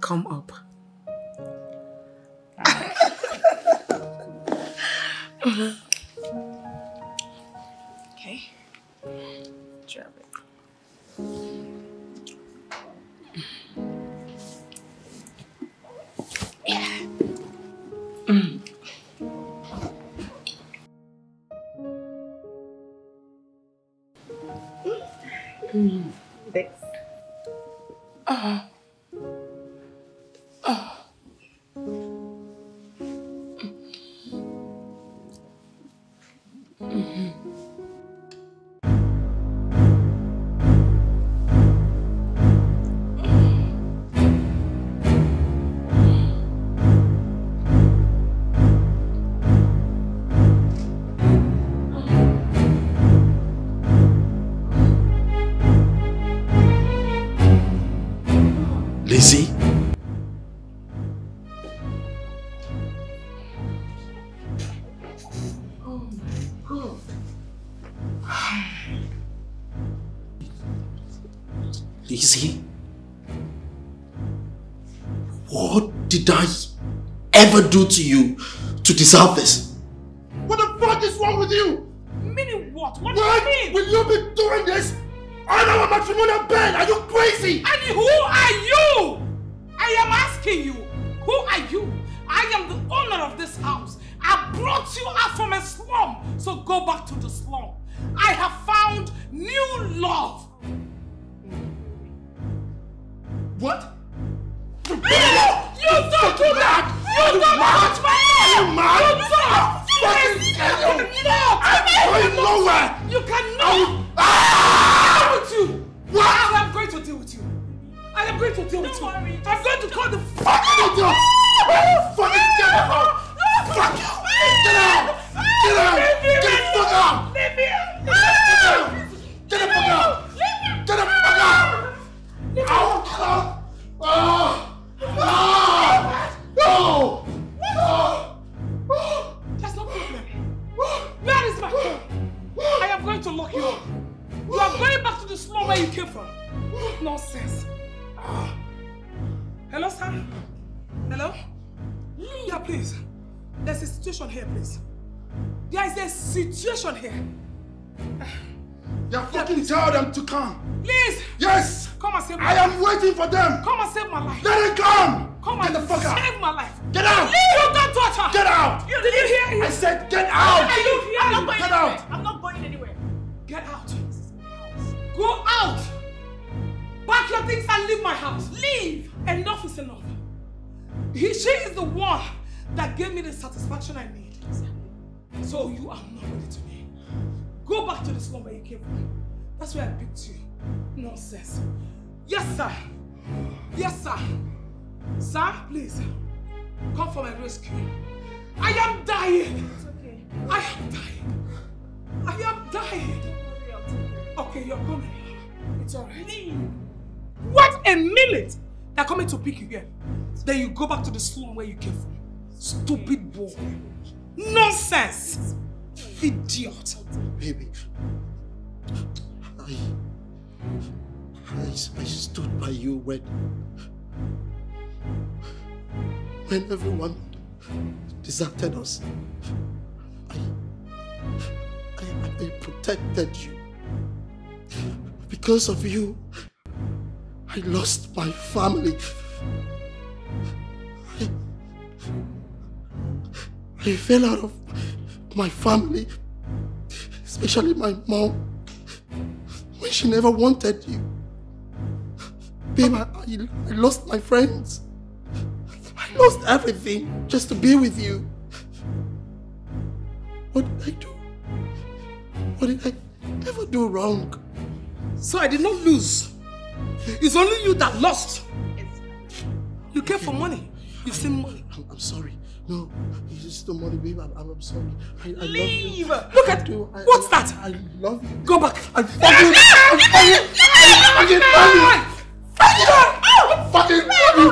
Come up. Okay. Drop it. Yeah. Thanks. Lizzy, what did I ever do to you to deserve this? What the fuck is wrong with you? Meaning what? What do you mean? Will you be doing this on our matrimonial bed? Are you crazy? And who are you? I am asking you, who are you? I am the owner of this house. I brought you out from a slum, so go back to the slum. I have found new love. What? You don't do that! You don't touch my hair! You mad? I'm going nowhere! You cannot! I will deal with you! What? I am going to deal with you! I am going to deal with you! I'm going to call the fucking idiot! Fucking get out! Fuck you! Get out! Get out! Get the fuck out! Get the fuck out! Get the fuck out! Get the fuck out! Out! Ah! Ah! No! No! That's no problem. That is my car. I am going to lock you up. You are going back to the slum where you came from. Nonsense. Hello, sir? Hello? Yeah, please. There's a situation here, please. There is a situation here. You're fucking tell them to come. Please. Yes. Come and save my life. I am waiting for them. Come and save my life. Let it come. Come and save my life. Get out. You don't touch her. Get out. Did you hear him? I said get out. I'm not going anywhere. I'm not going anywhere. Get out. Go out. Pack your things and leave my house. Leave. Enough is enough. She is the one that gave me the satisfaction I need. So you are not ready to me. Go back to the slum where you came from. That's where I picked you. Nonsense. Yes, sir. Yes, sir. Sir, please. Come for my rescue. I am dying. It's okay. I am dying. I am dying. Okay, you're coming. It's alright. What a minute! They're coming to pick you again. Then you go back to the slum where you came from. Stupid boy. Nonsense! Idiot. Baby. I stood by you when everyone deserted us. I protected you. Because of you, I lost my family. I fell out of my family, especially my mom, when she never wanted you. Babe, I lost my friends. I lost everything just to be with you. What did I do? What did I ever do wrong? So I did not lose. It's only you that lost. You came for money. You've seen money. I'm sorry. No, it's just the money, babe. I'm sorry. I leave. Love you. Look at you. What's that? I love you. Go back. I fucking love you,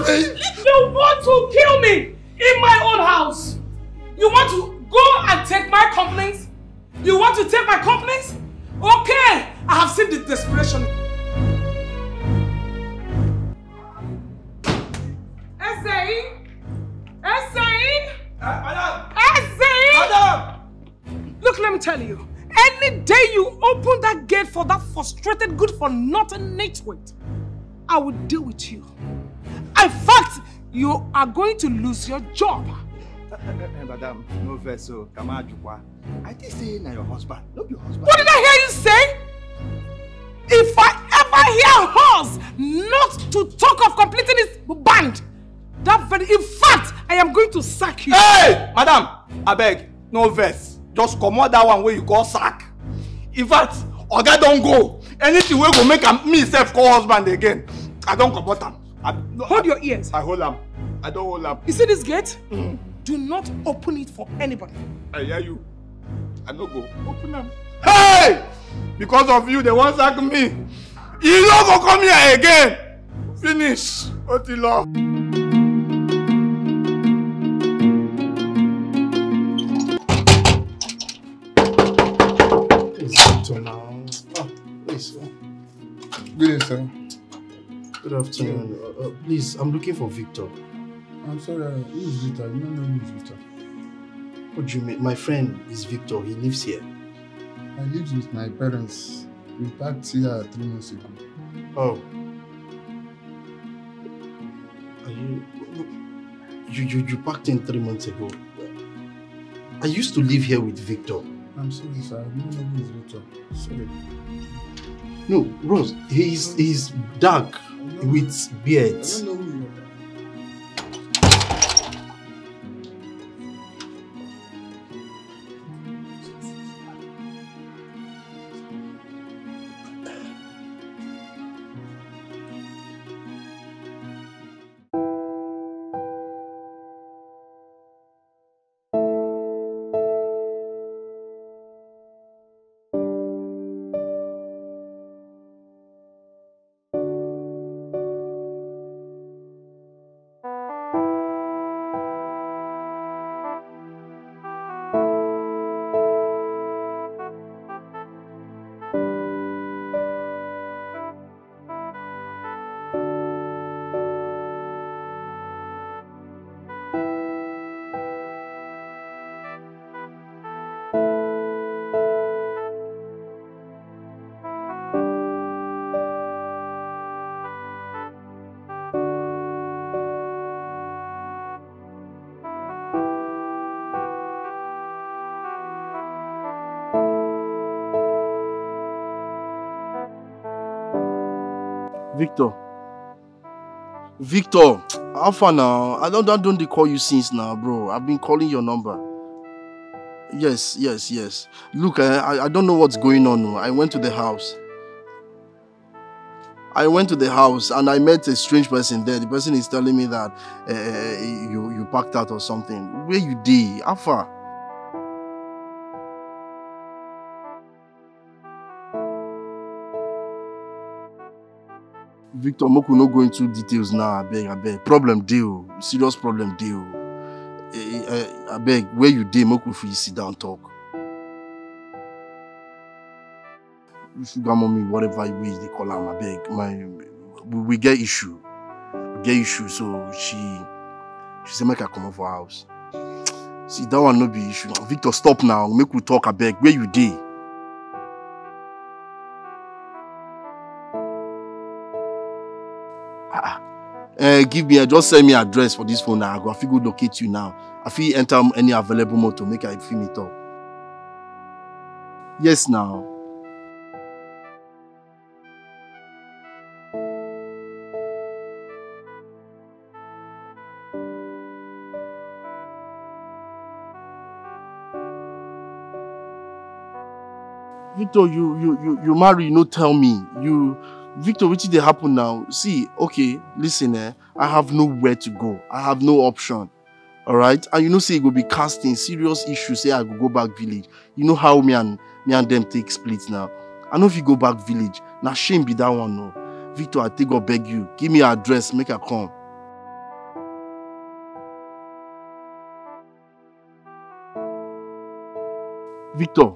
babe. You want to kill me in my own house. You want to go and take my complaints? You want to take my complaints? Okay. I have seen the desperation. Madam! Look, let me tell you. Any day you open that gate for that frustrated good-for-nothing nitwit, I will deal with you. In fact, you are going to lose your job. Madam, no vessel. I did say now your husband. Not your husband. What did I hear you say? If I ever hear horse not to talk of completing his band, that very, in fact, I am going to sack you. Hey, madam, I beg, no verse. Just come out that one where you call sack. In fact, Oga don't go. Anything will go make myself call husband again. I don't come out him. Hold your ears. I hold him. I don't hold him. You see this gate? Mm. Do not open it for anybody. I hear you. I don't go. Open them. Hey! Because of you, they won't sack me. You don't go come here again. Finish. Otilo. Please. Good evening, sir. Good afternoon. Please, I'm looking for Victor. I'm sorry, who is Victor? I don't know who is Victor. What do you mean? My friend is Victor. He lives here. I lived with my parents. We packed here 3 months ago. Oh. Are you packed in 3 months ago? I used to live here with Victor. I'm sorry, sir. I don't know who is Victor. Sorry. No, Rose, he's dark with beards. I don't know who you Victor. Victor, how far now? I don't they call you since now, bro. I've been calling your number. Yes. Look, I don't know what's going on. I went to the house. And I met a strange person there. The person is telling me that you packed out or something. Where you dey? How far? Victor, Moku no go into details now. I beg. Problem deal. Serious problem deal. I beg. Where you dey? Moku fit sit down talk. Sugar mommy, whatever way they call her, I beg. We get issue. So she said, make her come over house. See, that one no be issue. Victor, stop now. Make we talk, I beg. Where you dey? Give me, just send me address for this phone now. I feel go locate you now. I feel enter any available motor, make her feel me talk. Yes, now. Victor, you marry, no tell me. You, Victor, what did they happen now? See, okay, listen, I have nowhere to go. I have no option. All right? And you know, say it will be casting serious issues. Say I will go back village. You know how me and them take splits now. I know if you go back village, now shame be that one, no. Victor, I take or beg you. Give me your address, make her come. Victor!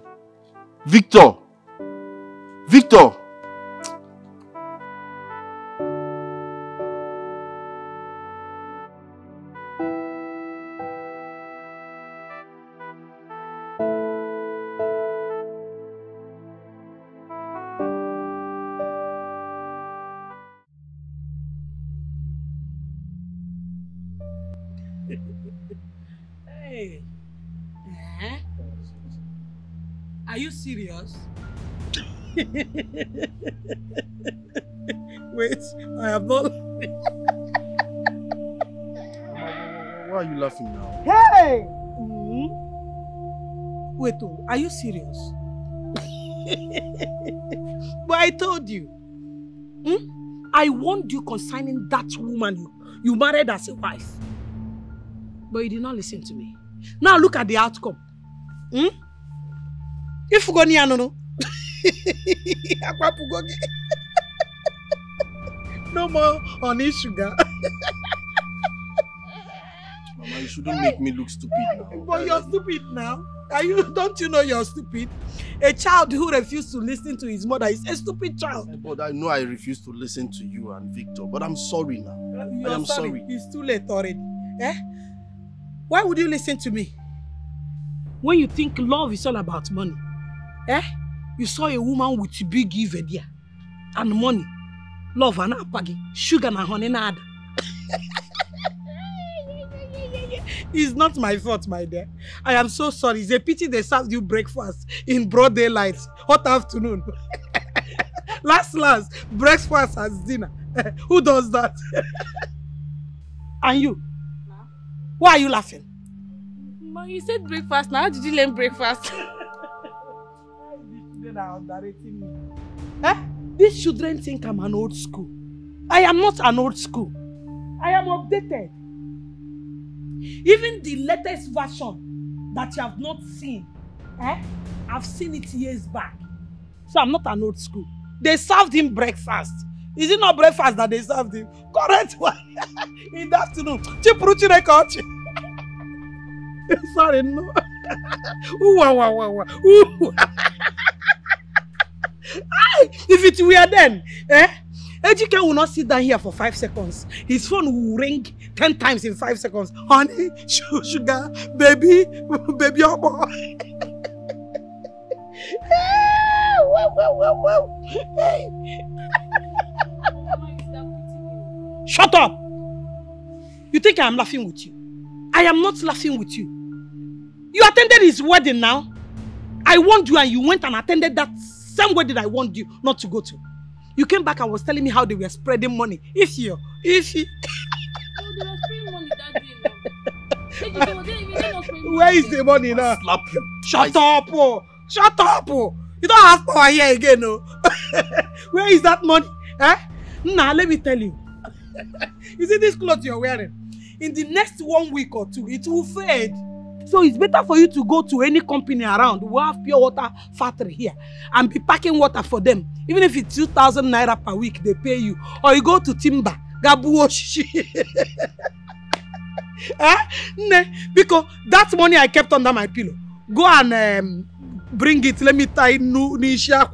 Hey! Uh-huh. Are you serious? Wait, I have not. Why are you laughing now? Hey! Mm-hmm. Wait, are you serious? But I told you. I warned you concerning that woman you married as a wife. But you did not listen to me. Now look at the outcome. If you go near, no. No more honey sugar. Mama, you shouldn't make me look stupid now. But you're stupid now. Don't you know you're stupid? A child who refused to listen to his mother is a stupid child. But I know I refused to listen to you and Victor, but I'm sorry now. I am sorry. It's too late already. Why would you listen to me? When you think love is all about money, you saw a woman with big giver there, and money, love and apagi, sugar and honey nada. It's not my fault, my dear. I am so sorry. It's a pity they served you breakfast in broad daylight, hot afternoon. last, breakfast as dinner. Who does that? And you? Why are you laughing? Mom, you said breakfast. Now how did you learn breakfast? Are directing me. These children think I'm an old school. I am not an old school. I am updated. Even the latest version that you have not seen, I've seen it years back. So I'm not an old school. They served him breakfast. Is it not breakfast that they served him? Correct one. In the afternoon. Sorry, no. If it were then, Ejike will not sit down here for 5 seconds. His phone will ring 10 times in 5 seconds. Honey, sugar, baby, oh boy. Shut up! You think I am laughing with you? I am not laughing with you. You attended his wedding now. I warned you and you went and attended that same wedding I warned you not to go to. You came back and was telling me how they were spreading money. If you... No, they were spreading money that day. Where is the money now? Slap you. Shut up, oh. You don't have power here again, no. Where is that money? Eh? Nah, let me tell you. You see this clothes you're wearing? In the next 1 week or two, it will fade. So it's better for you to go to any company around. We have pure water factory here and be packing water for them. Even if it's 2,000 naira per week, they pay you. Or you go to Timber. Because that money I kept under my pillow. Go and bring it. Let me tie new nisha.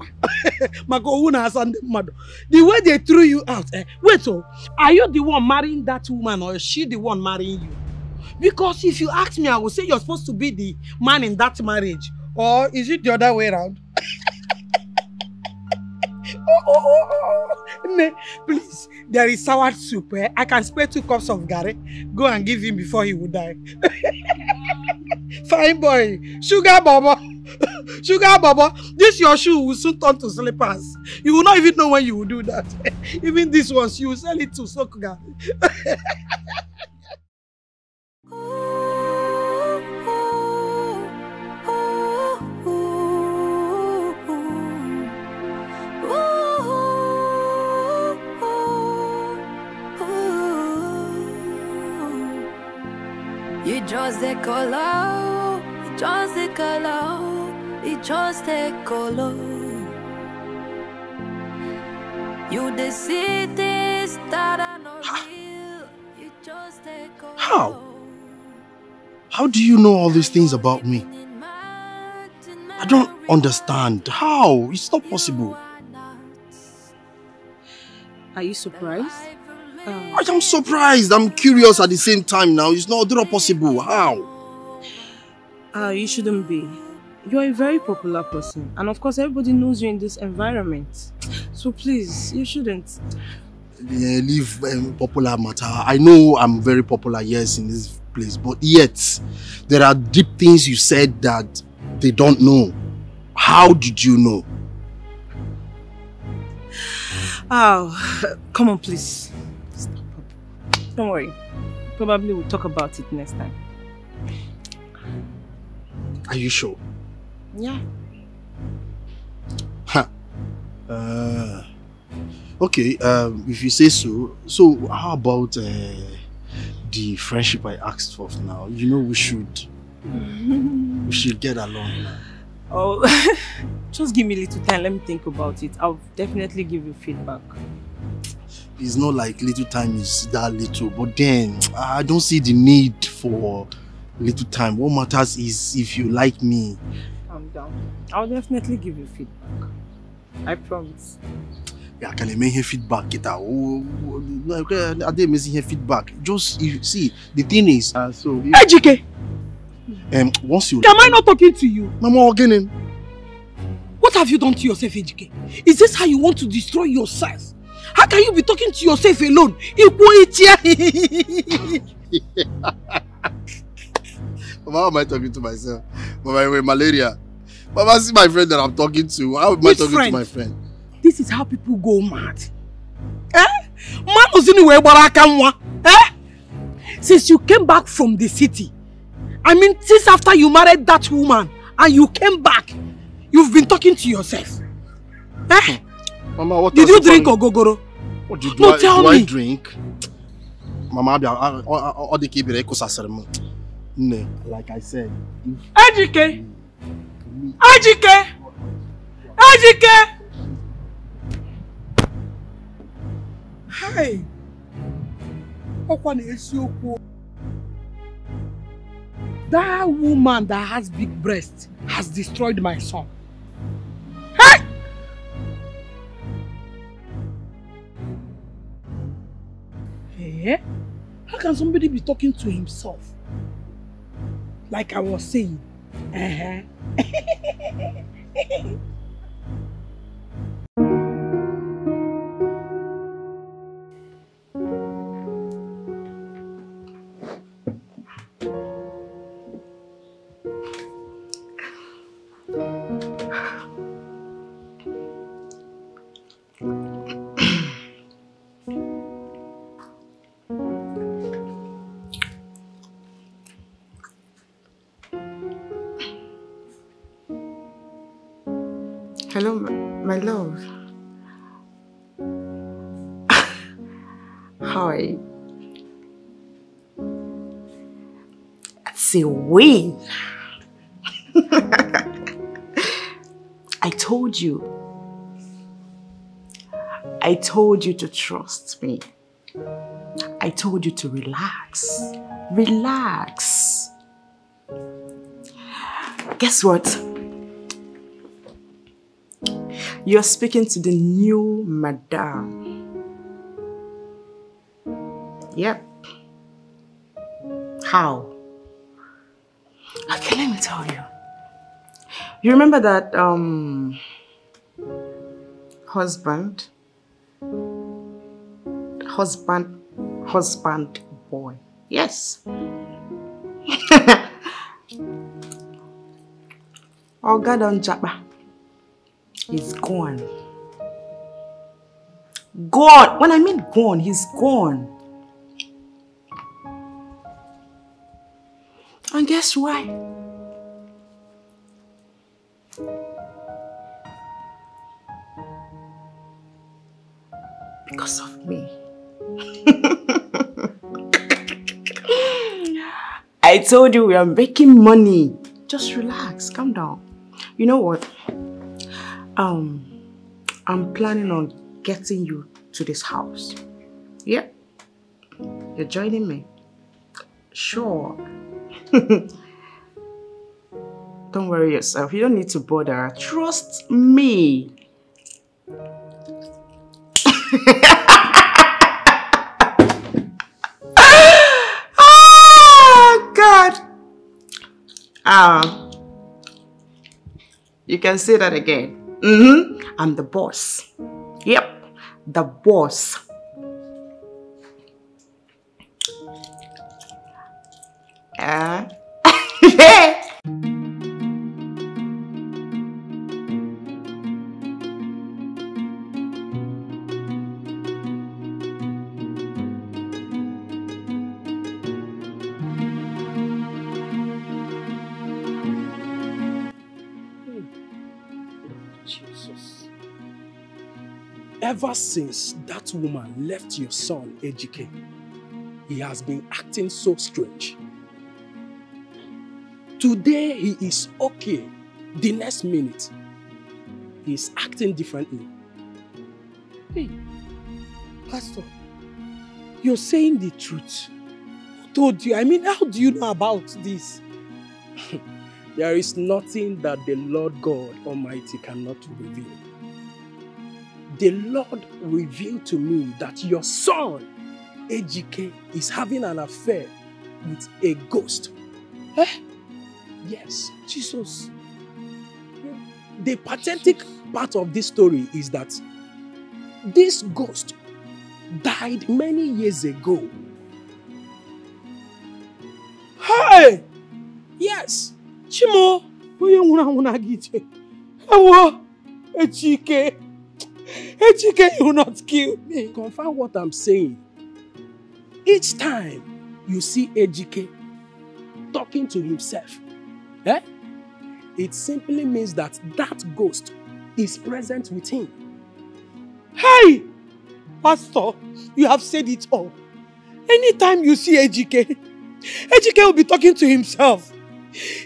The way they threw you out. Wait, so are you the one marrying that woman, or is she the one marrying you? Because if you ask me, I will say you're supposed to be the man in that marriage. Or is it the other way around? Please, there is sour soup. I can spare 2 cups of gari. Go and give him before he will die. Fine boy. Sugar Baba. This your shoe will soon turn to slippers. You will not even know when you will do that. Even this one, you will sell it to Sokuga. You just a color, you just a color, you just a color. You the city that I know you just a color. How do you know all these things about me? I don't understand. How? It's not possible. Are you surprised? I am surprised. I'm curious at the same time now. It's not possible. How? You shouldn't be. You're a very popular person. And of course, everybody knows you in this environment. So please, you shouldn't. Yeah, leave popular matter. I know I'm very popular, yes, in this place. But yet, there are deep things you said that they don't know. How did you know? Oh, come on, please. Don't worry. Probably we'll talk about it next time. Are you sure? Yeah. Ha. Okay, if you say so. So how about the friendship I asked for now? You know, we should get along now. Oh, just give me a little time. Let me think about it. I'll definitely give you feedback. It's not like little time is that little, but then I don't see the need for little time. What matters is if you like me. I'm down. I'll definitely give you feedback. I promise. Yeah, can I make feedback? I didn't make feedback. Just you see, the thing is, so. Ejike. Once you. Am I not talking to you? Mama, again. What have you done to yourself, Ejike? Is this how you want to destroy yourself? How can you be talking to yourself alone? Mama, how am I talking to myself? Mama, I'm with malaria. Mama, see my friend that I'm talking to. How am I talking to my friend? This is how people go mad. Eh? Man was in the way, but I can't want. Eh? Since you came back from the city, I mean, since after you married that woman and you came back, you've been talking to yourself. Eh? Mama, what did you drink or gogoro? What did you do? No, tell me. I drink? Mama, all the kids are no, like I said. Ejike! Hi. That woman that has big breasts has destroyed my son. Hey! Yeah? How can somebody be talking to himself? Like I was saying. Hello, my love. Hi. That's a win. I told you. I told you to trust me. I told you to relax. Relax. Guess what? You're speaking to the new madam. Yep. How? Okay, let me tell you. You remember that husband boy? Yes. Oh, God on Jabba. He's gone. Gone. When I mean gone, he's gone. And guess why? Because of me. I told you we are making money. Just relax, calm down. You know what? I'm planning on getting you to this house. Yeah. You're joining me? Sure. Don't worry yourself. You don't need to bother. Trust me. Oh, God. You can say that again. Mm-hmm. I'm the boss. Yep, the boss. Ever since that woman left your son, Ejike, he has been acting so strange. Today he is okay, the next minute he is acting differently. Hey, Pastor, you're saying the truth. Who told you? I mean, how do you know about this? There is nothing that the Lord God Almighty cannot reveal. The Lord revealed to me that your son, Ejike, is having an affair with a ghost. Eh? Yes, Jesus. The pathetic part of this story is that this ghost died many years ago. Hey! Yes. Chimo. Ejike. Ejike, you will not kill me. Confirm what I'm saying. Each time you see Ejike talking to himself, it simply means that that ghost is present with him. Hey! Pastor, you have said it all. Anytime you see Ejike, Ejike will be talking to himself.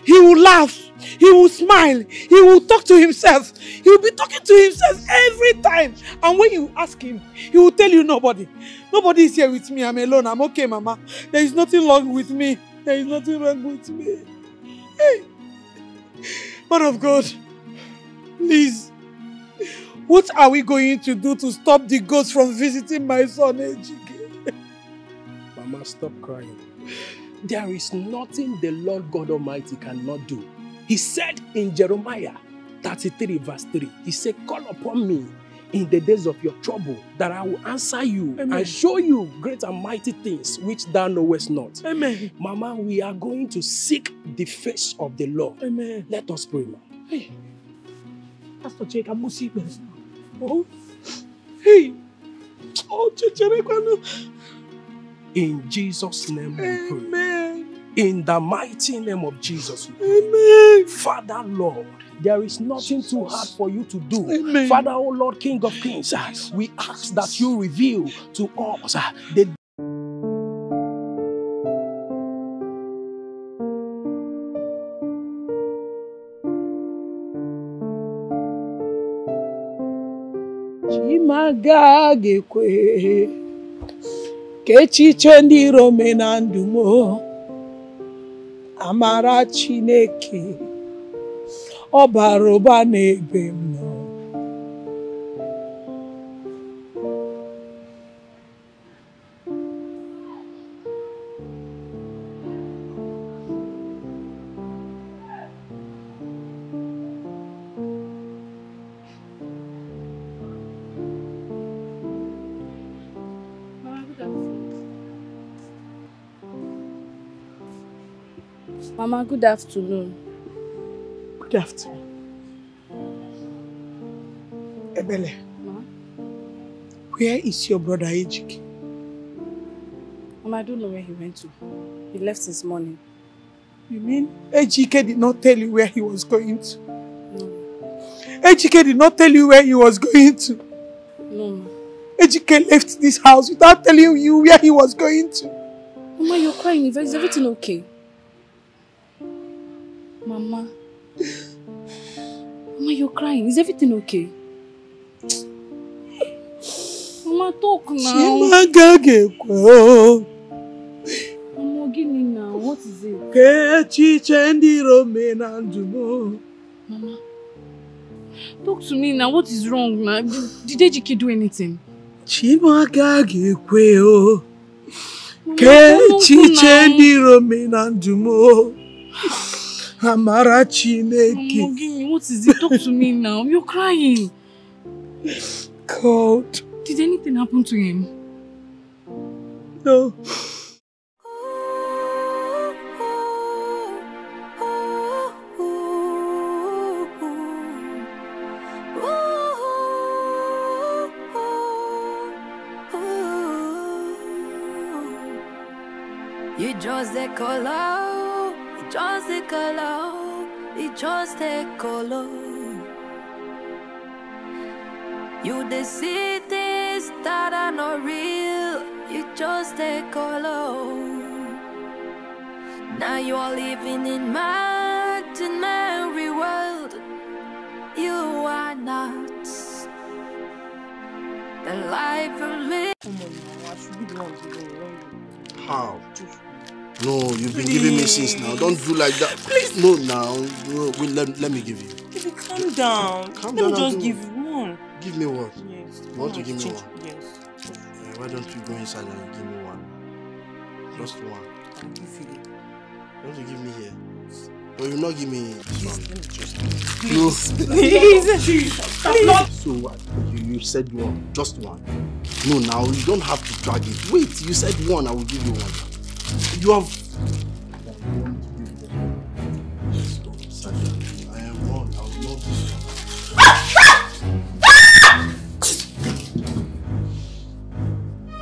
He will laugh. He will smile. He will talk to himself. He will be talking to himself every time. And when you ask him, he will tell you nobody. Nobody is here with me. I'm alone. I'm okay, Mama. There is nothing wrong with me. There is nothing wrong with me. Hey. But of God, please, what are we going to do to stop the ghost from visiting my son, Ejike? Mama, stop crying. There is nothing the Lord God Almighty cannot do. He said in Jeremiah 33 verse 3, he said, call upon me in the days of your trouble, that I will answer you. Amen. And show you great and mighty things which thou knowest not. Amen. Mama, we are going to seek the face of the Lord. Amen. Let us pray, Mama. Hey, Pastor Jacob, I must see this now. Oh, hey. Oh, in Jesus' name we pray. Amen. In the mighty name of Jesus. Amen. Father, Lord, there is nothing too hard for you to do. Amen. Father, oh Lord, King of Kings, we ask that you reveal to us the Chima Amara Chineke Obaroba n'ebe m nọ. Mama, good afternoon. Good afternoon. Ebele, Ma? Where is your brother Ejike? Mama, I don't know where he went to. He left this morning. You mean Ejike did not tell you where he was going to? No. Ejike did not tell you where he was going to? No. Ejike left this house without telling you where he was going to? Mama, you're crying. Is everything okay? Mama. Mama, you're crying. Is everything okay? Mama, talk now. Mama, give me now. What is it? Mama, talk to me now. What is wrong now? Did Ejike do anything? Mama, Amara Chineke. Mama, give me, what is it? Talk to me now. You're crying. God. Did anything happen to him? No. You just the color. Just a color, it's just a color. You the cities that are not real, it's just a color. Now you are living in imaginary world. You are not the life of me. How? No, you've been giving me since now. Don't do like that. Please. No, now. No, let me give you. Baby, calm down. Calm down. Just give you one. Give me one? Yes. You want to give me one? Yes. Why don't you go inside and give me one? Just one. I'll give you. You want to give me here? Or you'll not give me one? Just please. No. Please. Jesus. Please. So what? You said one. Just one. No, now. You don't have to drag it. Wait. You said one. I will give you one. You have. I am wrong. I will not be.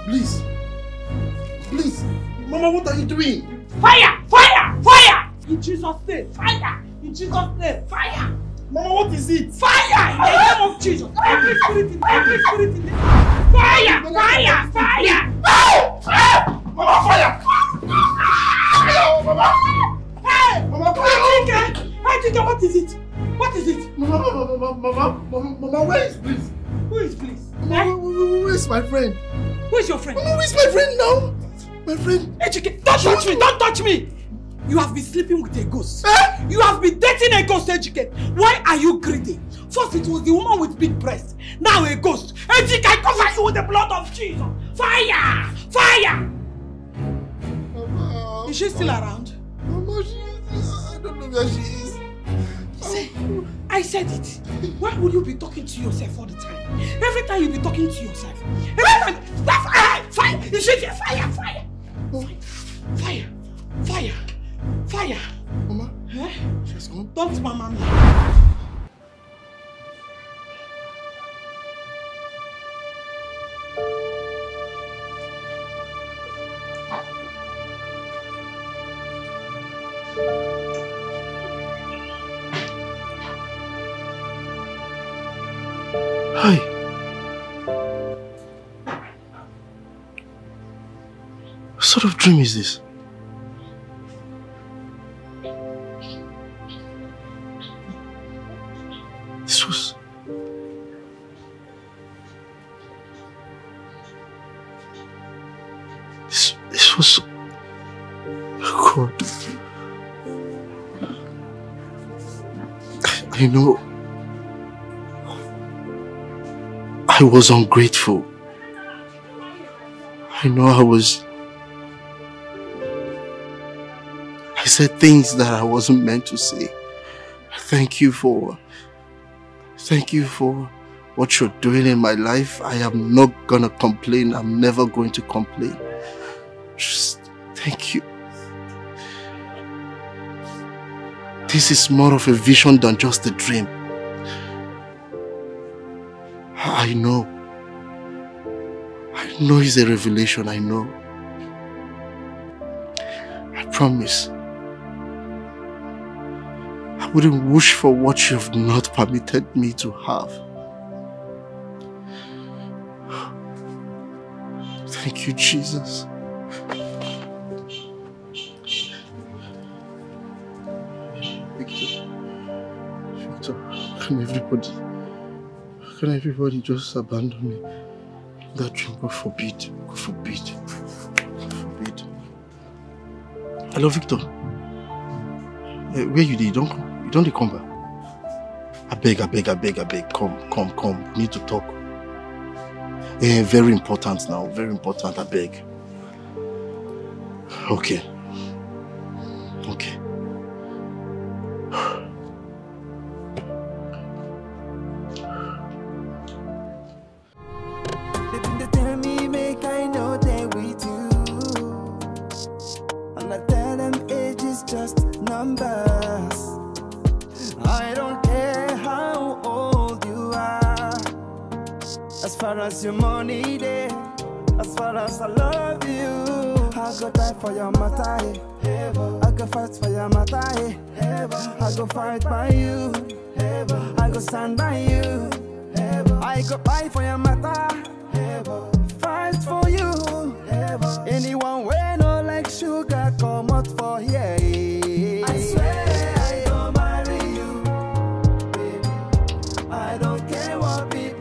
Please. Please. Mama, what are you doing? Fire! Fire! Fire! In Jesus' name. Fire! In Jesus' name. Fire! Mama, what is it? Fire! In the name of Jesus. Every spirit in the. Fire! Fire! Fire! Fire! Mama, fire! Mama! Hey! Mama, Ejike, what is it? What is it? Mama, where is Bliss? Who is Bliss? Where is my friend? Who is your friend? Mama, where is my friend now? My friend. Ejike, don't touch me! Don't touch me! You have been sleeping with a ghost. Eh? You have been dating a ghost, Ejike. Why are you greedy? First it was the woman with big breasts. Now a ghost. Ejike, I cover you with the blood of Jesus. Fire! Fire! Is she still around? Mama, she is. I don't know where she is. See, I said it. Why would you be talking to yourself all the time? Every time you be talking to yourself. Every time. Fire! Is she there? Fire! Fire! Fire! Fire! Fire! Mama? Huh? She has gone. Don't, Mama. Hi. What sort of dream is this? This was... God. I know... I was ungrateful. I know I was... I said things that I wasn't meant to say. Thank you for what you're doing in my life. I am not gonna complain. I'm never going to complain. Just thank you. This is more of a vision than just a dream. I know it's a revelation, I know. I promise. I wouldn't wish for what you've not permitted me to have. Thank you, Jesus. Victor, can everybody just abandon me? That dream, God forbid. Hello, Victor. Where you did? You don't come back. I beg. Come. We need to talk. Very important now. Very important. I beg. Okay. As your money day, as far as I love you, I go die for your matai, I go fight for your matai, I go fight by you, I go stand by you, I go buy for your matai, fight for you. Anyone wey no like sugar, come out for here. I swear I go marry you, baby. I don't care what people.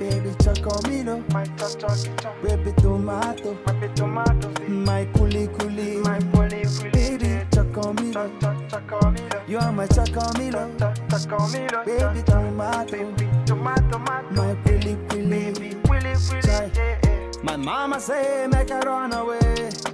Baby Chocomino, my chocolate, baby tomato, my coolie, my poly, baby Chocomino, you are my Chocomino, baby tomato, my coolie, baby, my mama say make her run away.